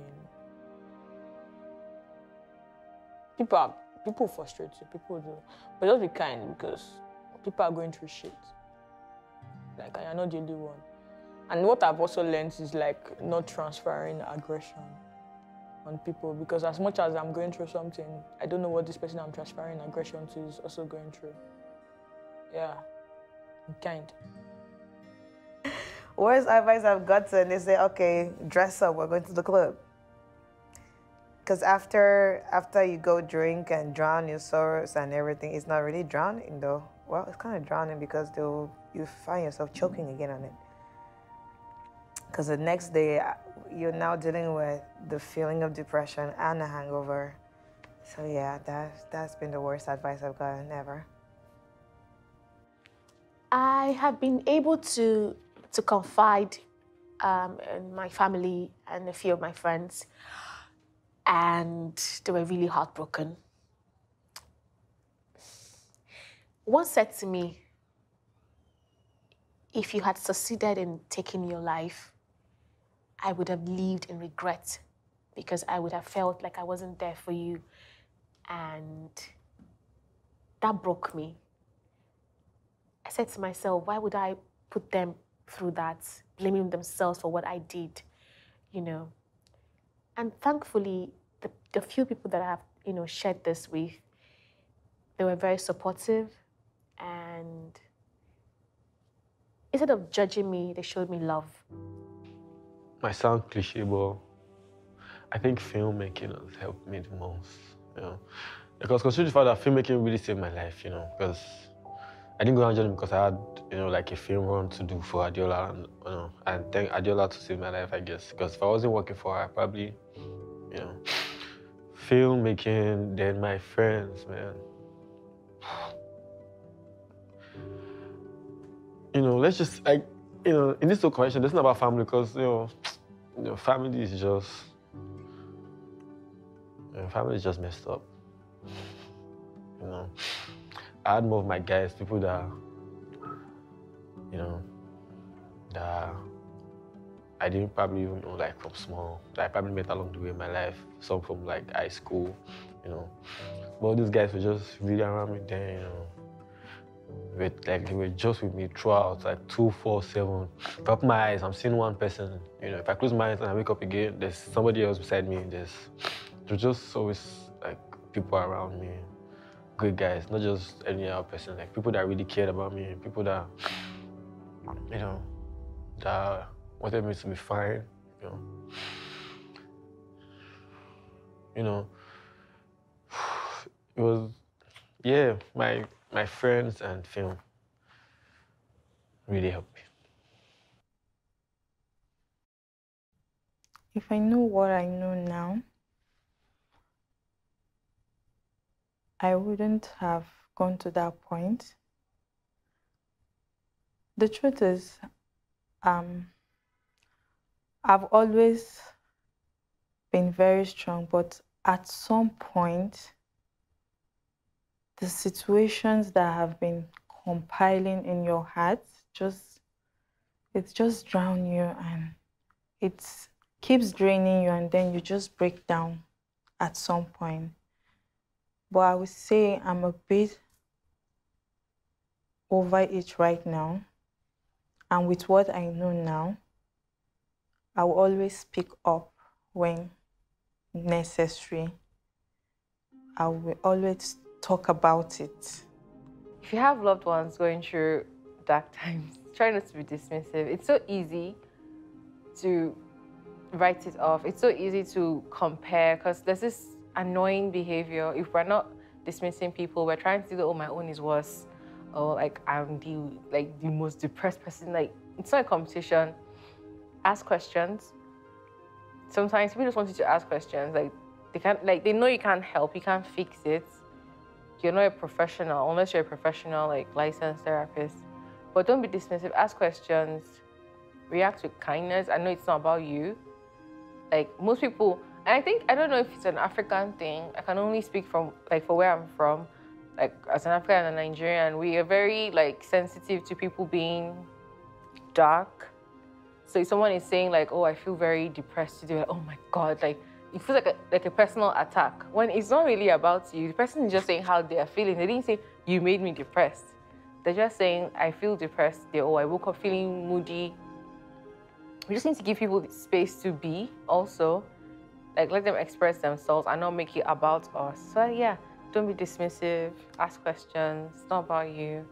People frustrate you, people do. But just be kind because people are going through shit. Like, and you're not the only one. And what I've also learned is, like, not transferring aggression on people, because as much as I'm going through something, I don't know what this person I'm transferring aggression to is also going through. Yeah, I'm kind. Worst advice I've gotten is that, okay, dress up, we're going to the club. Because after you go drink and drown your sorrows and everything, it's not really drowning though. Well, it's kind of drowning because you find yourself choking again on it. Because the next day, you're now dealing with the feeling of depression and a hangover. So yeah, that's been the worst advice I've gotten ever. I have been able to confide in my family and a few of my friends. And they were really heartbroken. One said to me, if you had succeeded in taking your life, I would have lived in regret because I would have felt like I wasn't there for you. And that broke me. I said to myself, why would I put them through that, blaming themselves for what I did, you know? And thankfully, the few people that I have, you know, shared this with, they were very supportive, and instead of judging me, they showed me love. Might sound cliché, but I think filmmaking has helped me the most, you know? Because considering the fact that filmmaking really saved my life, you know, because I didn't go out journey because I had, you know, like a film run to do for Adiola, and, you know, and thank Adiola to save my life, I guess. Because if I wasn't working for her, I probably, you know, filmmaking, then my friends, man. You know, let's just, like, you know, in this whole conversation, it's not about family because, you know, family is just, you know, family is just messed up, you know. I had more of my guys, people that, you know, that I didn't probably even know, like, from small, that I probably met along the way in my life, some from, like, high school, you know. But all these guys were just really around me then, you know. They were just with me throughout, like, 24/7. If I open my eyes, I'm seeing one person, you know. If I close my eyes and I wake up again, there's somebody else beside me. There's just always, like, people around me. Good guys, not just any other person, like people that really cared about me, people that, you know, that wanted me to be fine, you know. You know, it was, yeah, my friends and film really helped me. If I know what I know now, I wouldn't have gone to that point. The truth is, I've always been very strong, but at some point, the situations that have been compiling in your heart, it just drowns you and it keeps draining you, and then you just break down at some point. But I would say I'm a bit over it right now. And with what I know now, I will always pick up when necessary. I will always talk about it. If you have loved ones going through dark times, try not to be dismissive. It's so easy to write it off. It's so easy to compare, because there's this annoying behavior. If we're not dismissing people, we're trying to do, oh, my own is worse, or like I'm the most depressed person. Like, it's not a competition. Ask questions. Sometimes people just want you to ask questions. Like, they know you can't help, you can't fix it. You're not a professional, unless you're a professional, like licensed therapist. But don't be dismissive. Ask questions. React with kindness. I know it's not about you. Like, most people. And I think, I don't know if it's an African thing. I can only speak from, like, for where I'm from. Like, as an African and a Nigerian, we are very, like, sensitive to people being dark, So if someone is saying like, oh, I feel very depressed today, like, oh my God, like it feels like a personal attack. When it's not really about you, the person is just saying how they are feeling. They didn't say, you made me depressed. They're just saying, I feel depressed today, or I woke up feeling moody. We just need to give people the space to be also. Like, let them express themselves and not make it about us. So yeah, don't be dismissive, ask questions, it's not about you.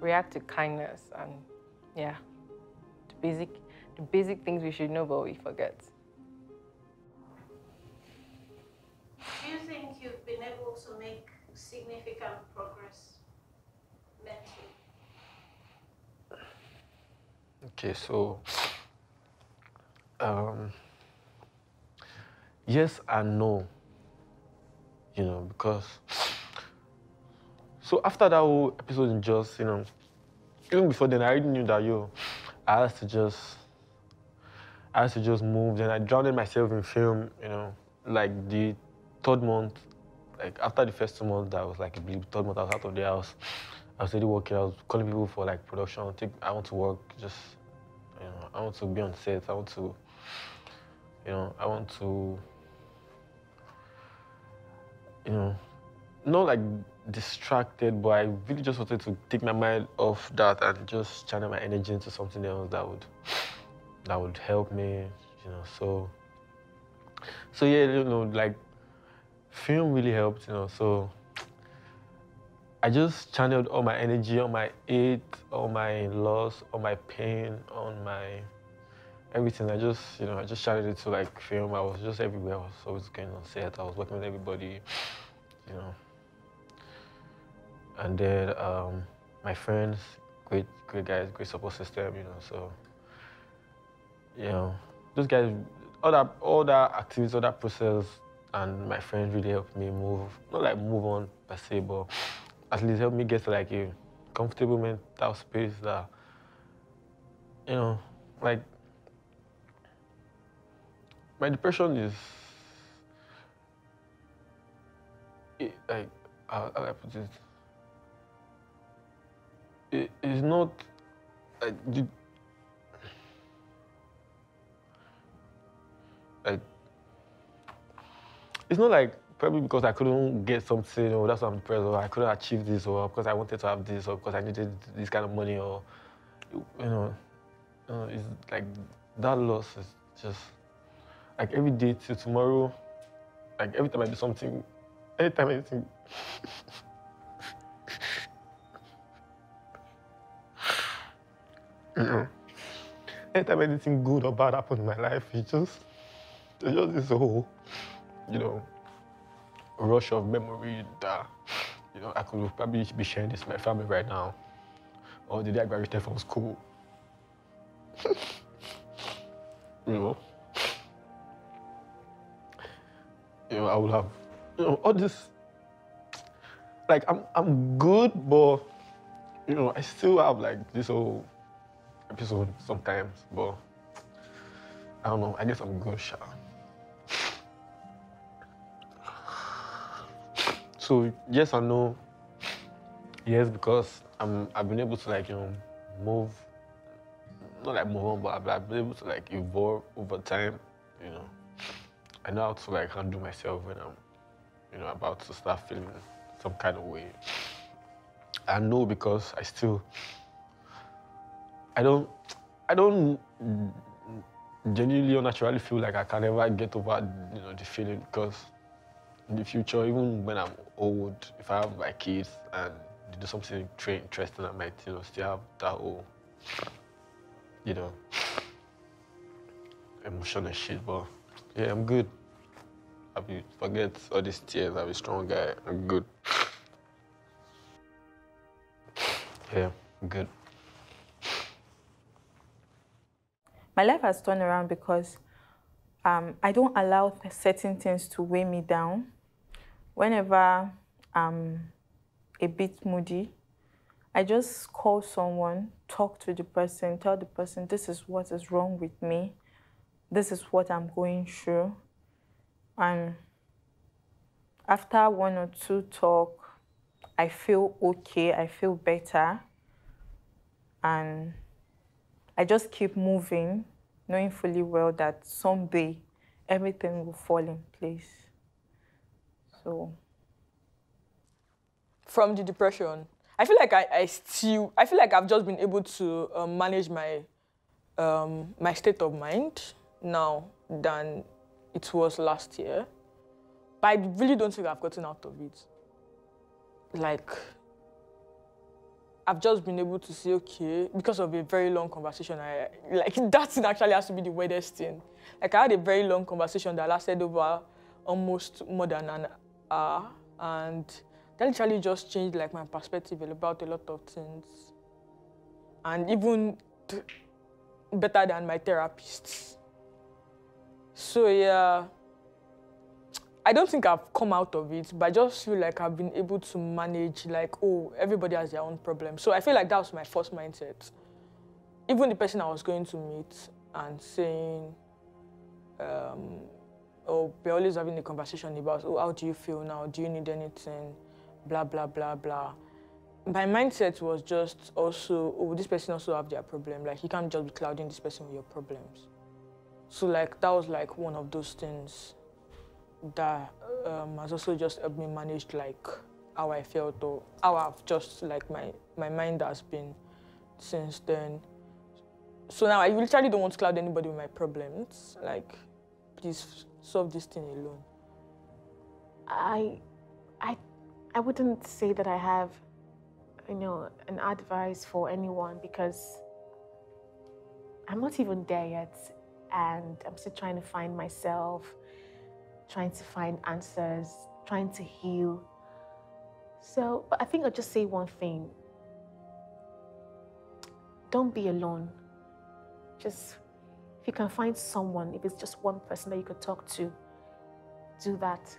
React to kindness and yeah, the basic things we should know but we forget. Do you think you've been able to make significant progress mentally? Okay, so, yes and no, you know, because so after that whole episode in Joss, you know, even before then I already knew that, yo, I had to just move. Then I drowned myself in film, you know, like the third month, like after the first 2 months, I was like, I believe third month I was out of the house. I was already working, I was calling people for like production. I want to work, just, you know, I want to be on set, I want to, you know, I want to, you know, not like distracted, but I really just wanted to take my mind off that and just channel my energy into something else that would help me, you know. So yeah, you know, like film really helped, you know. So I just channeled all my energy, all my hate, all my loss, all my pain, all my everything. I just channeled it to like film. I was just everywhere. I was always going on set. I was working with everybody, you know. And then my friends, great guys, great support system, you know. So, you know, those guys, all that activities, all that process, and my friends really helped me move. Not like move on per se, but at least helped me get to like a comfortable mental space that, you know, like my depression is like how do I put it? It's not, it's not like probably because I couldn't get something or that's why I'm depressed or I couldn't achieve this or because I wanted to have this or because I needed this kind of money or, you know, it's like that loss is just, like every day till tomorrow, like every time I do something, anytime I think, mm-hmm. Anytime anything good or bad happened in my life, it's just this whole, you know, rush of memory that, you know, I could probably be sharing this with my family right now, or the day I graduated from school. You know? You know, I would have, you know, all this, like, I'm good, but, you know, I still have, like, this whole episode sometimes, but I don't know, I guess I'm good, sha. So yes and no. Yes, because I've been able to like, you know, move, not like move on, but I've been able to like evolve over time, you know. I know how to like handle myself when I'm, you know, about to start feeling some kind of way. I know because I don't genuinely or naturally feel like I can ever get over, you know, the feeling, because in the future, even when I'm old, if I have my kids and they do something interesting, I might, you know, still have that whole, you know, emotion and shit. But yeah, I'm good. I will forget all these tears. I'm a strong guy. I'm good. Yeah, I'm good. My life has turned around because I don't allow certain things to weigh me down. Whenever I'm a bit moody, I just call someone, talk to the person, tell the person, this is what is wrong with me. This is what I'm going through. And after one or two talk, I feel okay, I feel better. And I just keep moving knowing fully well that someday everything will fall in place. So. From the depression, I feel like I feel like I've just been able to manage my my state of mind now than it was last year. But I really don't think I've gotten out of it. Like, I've just been able to say, okay, because of a very long conversation, like, that thing actually has to be the weirdest thing. Like, I had a very long conversation that lasted over almost more than an hour, and that literally just changed, like, my perspective about a lot of things. And even better than my therapists. So, yeah, I don't think I've come out of it, but I just feel like I've been able to manage, like, oh, everybody has their own problem. So I feel like that was my first mindset. Even the person I was going to meet and saying, oh, we're always having a conversation about, oh, how do you feel now? Do you need anything? Blah, blah, blah, blah. My mindset was just also, oh, this person also have their problem. Like, you can't just be clouding this person with your problems. So, like, that was, like, one of those things that has also just helped me manage, like, how I felt or how I've just, like, my mind has been since then. So now I literally don't want to cloud anybody with my problems. Like, please solve this thing alone. I wouldn't say that I have, you know, an advice for anyone because I'm not even there yet, and I'm still trying to find myself, trying to find answers, trying to heal. So, but I think I'll just say one thing. Don't be alone. Just, if you can find someone, if it's just one person that you could talk to, do that.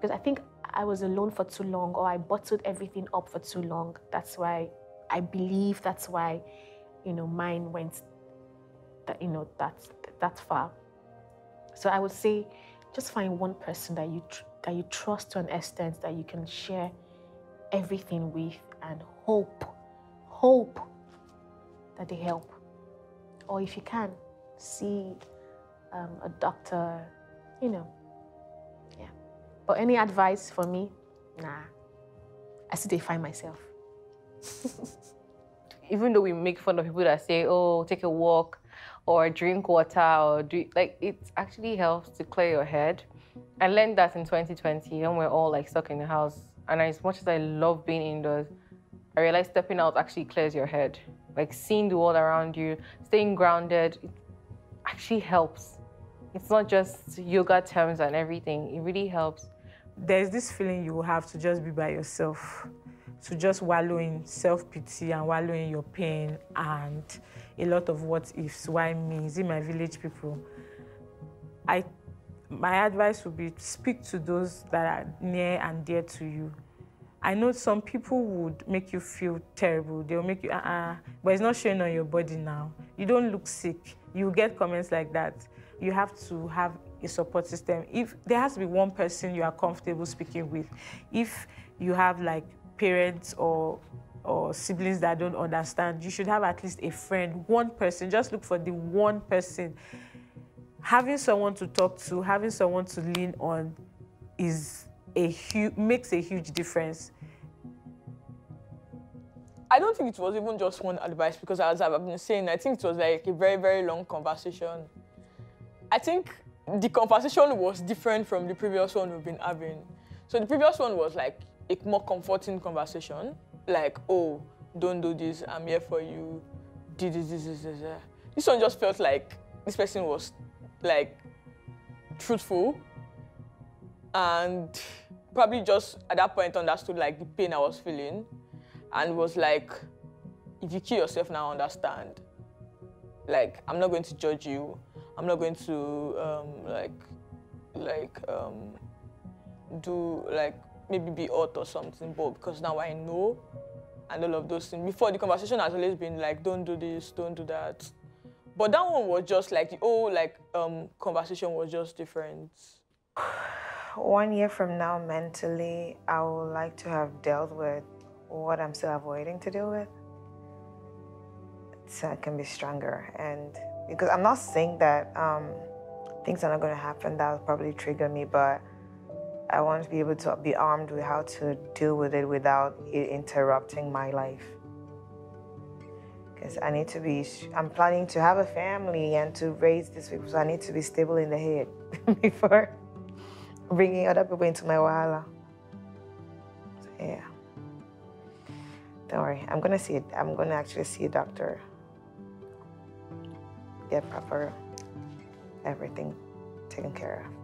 Because I think I was alone for too long, or I bottled everything up for too long. That's why I believe that's why, you know, mine went, that far. So I would say, just find one person that you trust to an extent that you can share everything with, and hope that they help. Or if you can, see a doctor, you know, yeah. But any advice for me? Nah, I still define myself. Even though we make fun of people that say, oh, take a walk, or drink water, or do, like, it actually helps to clear your head. I learned that in 2020 when we're all, like, stuck in the house. And as much as I love being indoors, I realized stepping out actually clears your head. Like, seeing the world around you, staying grounded, it actually helps. It's not just yoga terms and everything, it really helps. There's this feeling you have to just be by yourself, to just wallow in self-pity and wallow in your pain and a lot of what-ifs, why me, is it my village people? My advice would be speak to those that are near and dear to you. I know some people would make you feel terrible. They'll make you, but it's not showing on your body now. You don't look sick. You get comments like that. You have to have a support system. If there has to be one person you are comfortable speaking with. If you have, like, parents or siblings that don't understand, you should have at least a friend, one person. Just look for the one person. Having someone to talk to, having someone to lean on makes a huge difference. I don't think it was even just one advice, because as I've been saying, I think it was, like, a very, very long conversation. I think the conversation was different from the previous one we've been having. So the previous one was, like, a more comforting conversation, like, oh, don't do this, I'm here for you, this. This one just felt like this person was, like, truthful, and probably just at that point understood, like, the pain I was feeling, and was like, if you kill yourself now, understand. Like, I'm not going to judge you, I'm not going to, maybe be hurt or something, but because now I know, and all of those things. Before, the conversation has always been like, don't do this, don't do that. But that one was just like, the whole conversation was just different. 1 year from now, mentally, I would like to have dealt with what I'm still avoiding to deal with, so I can be stronger and Because I'm not saying that things are not going to happen that will probably trigger me, but I want to be able to be armed with how to deal with it without it interrupting my life. Because I need to be, I'm planning to have a family and to raise these people, so I need to be stable in the head before bringing other people into my wahala. So, yeah. Don't worry, I'm gonna see it. I'm gonna actually see a doctor. Get proper everything taken care of.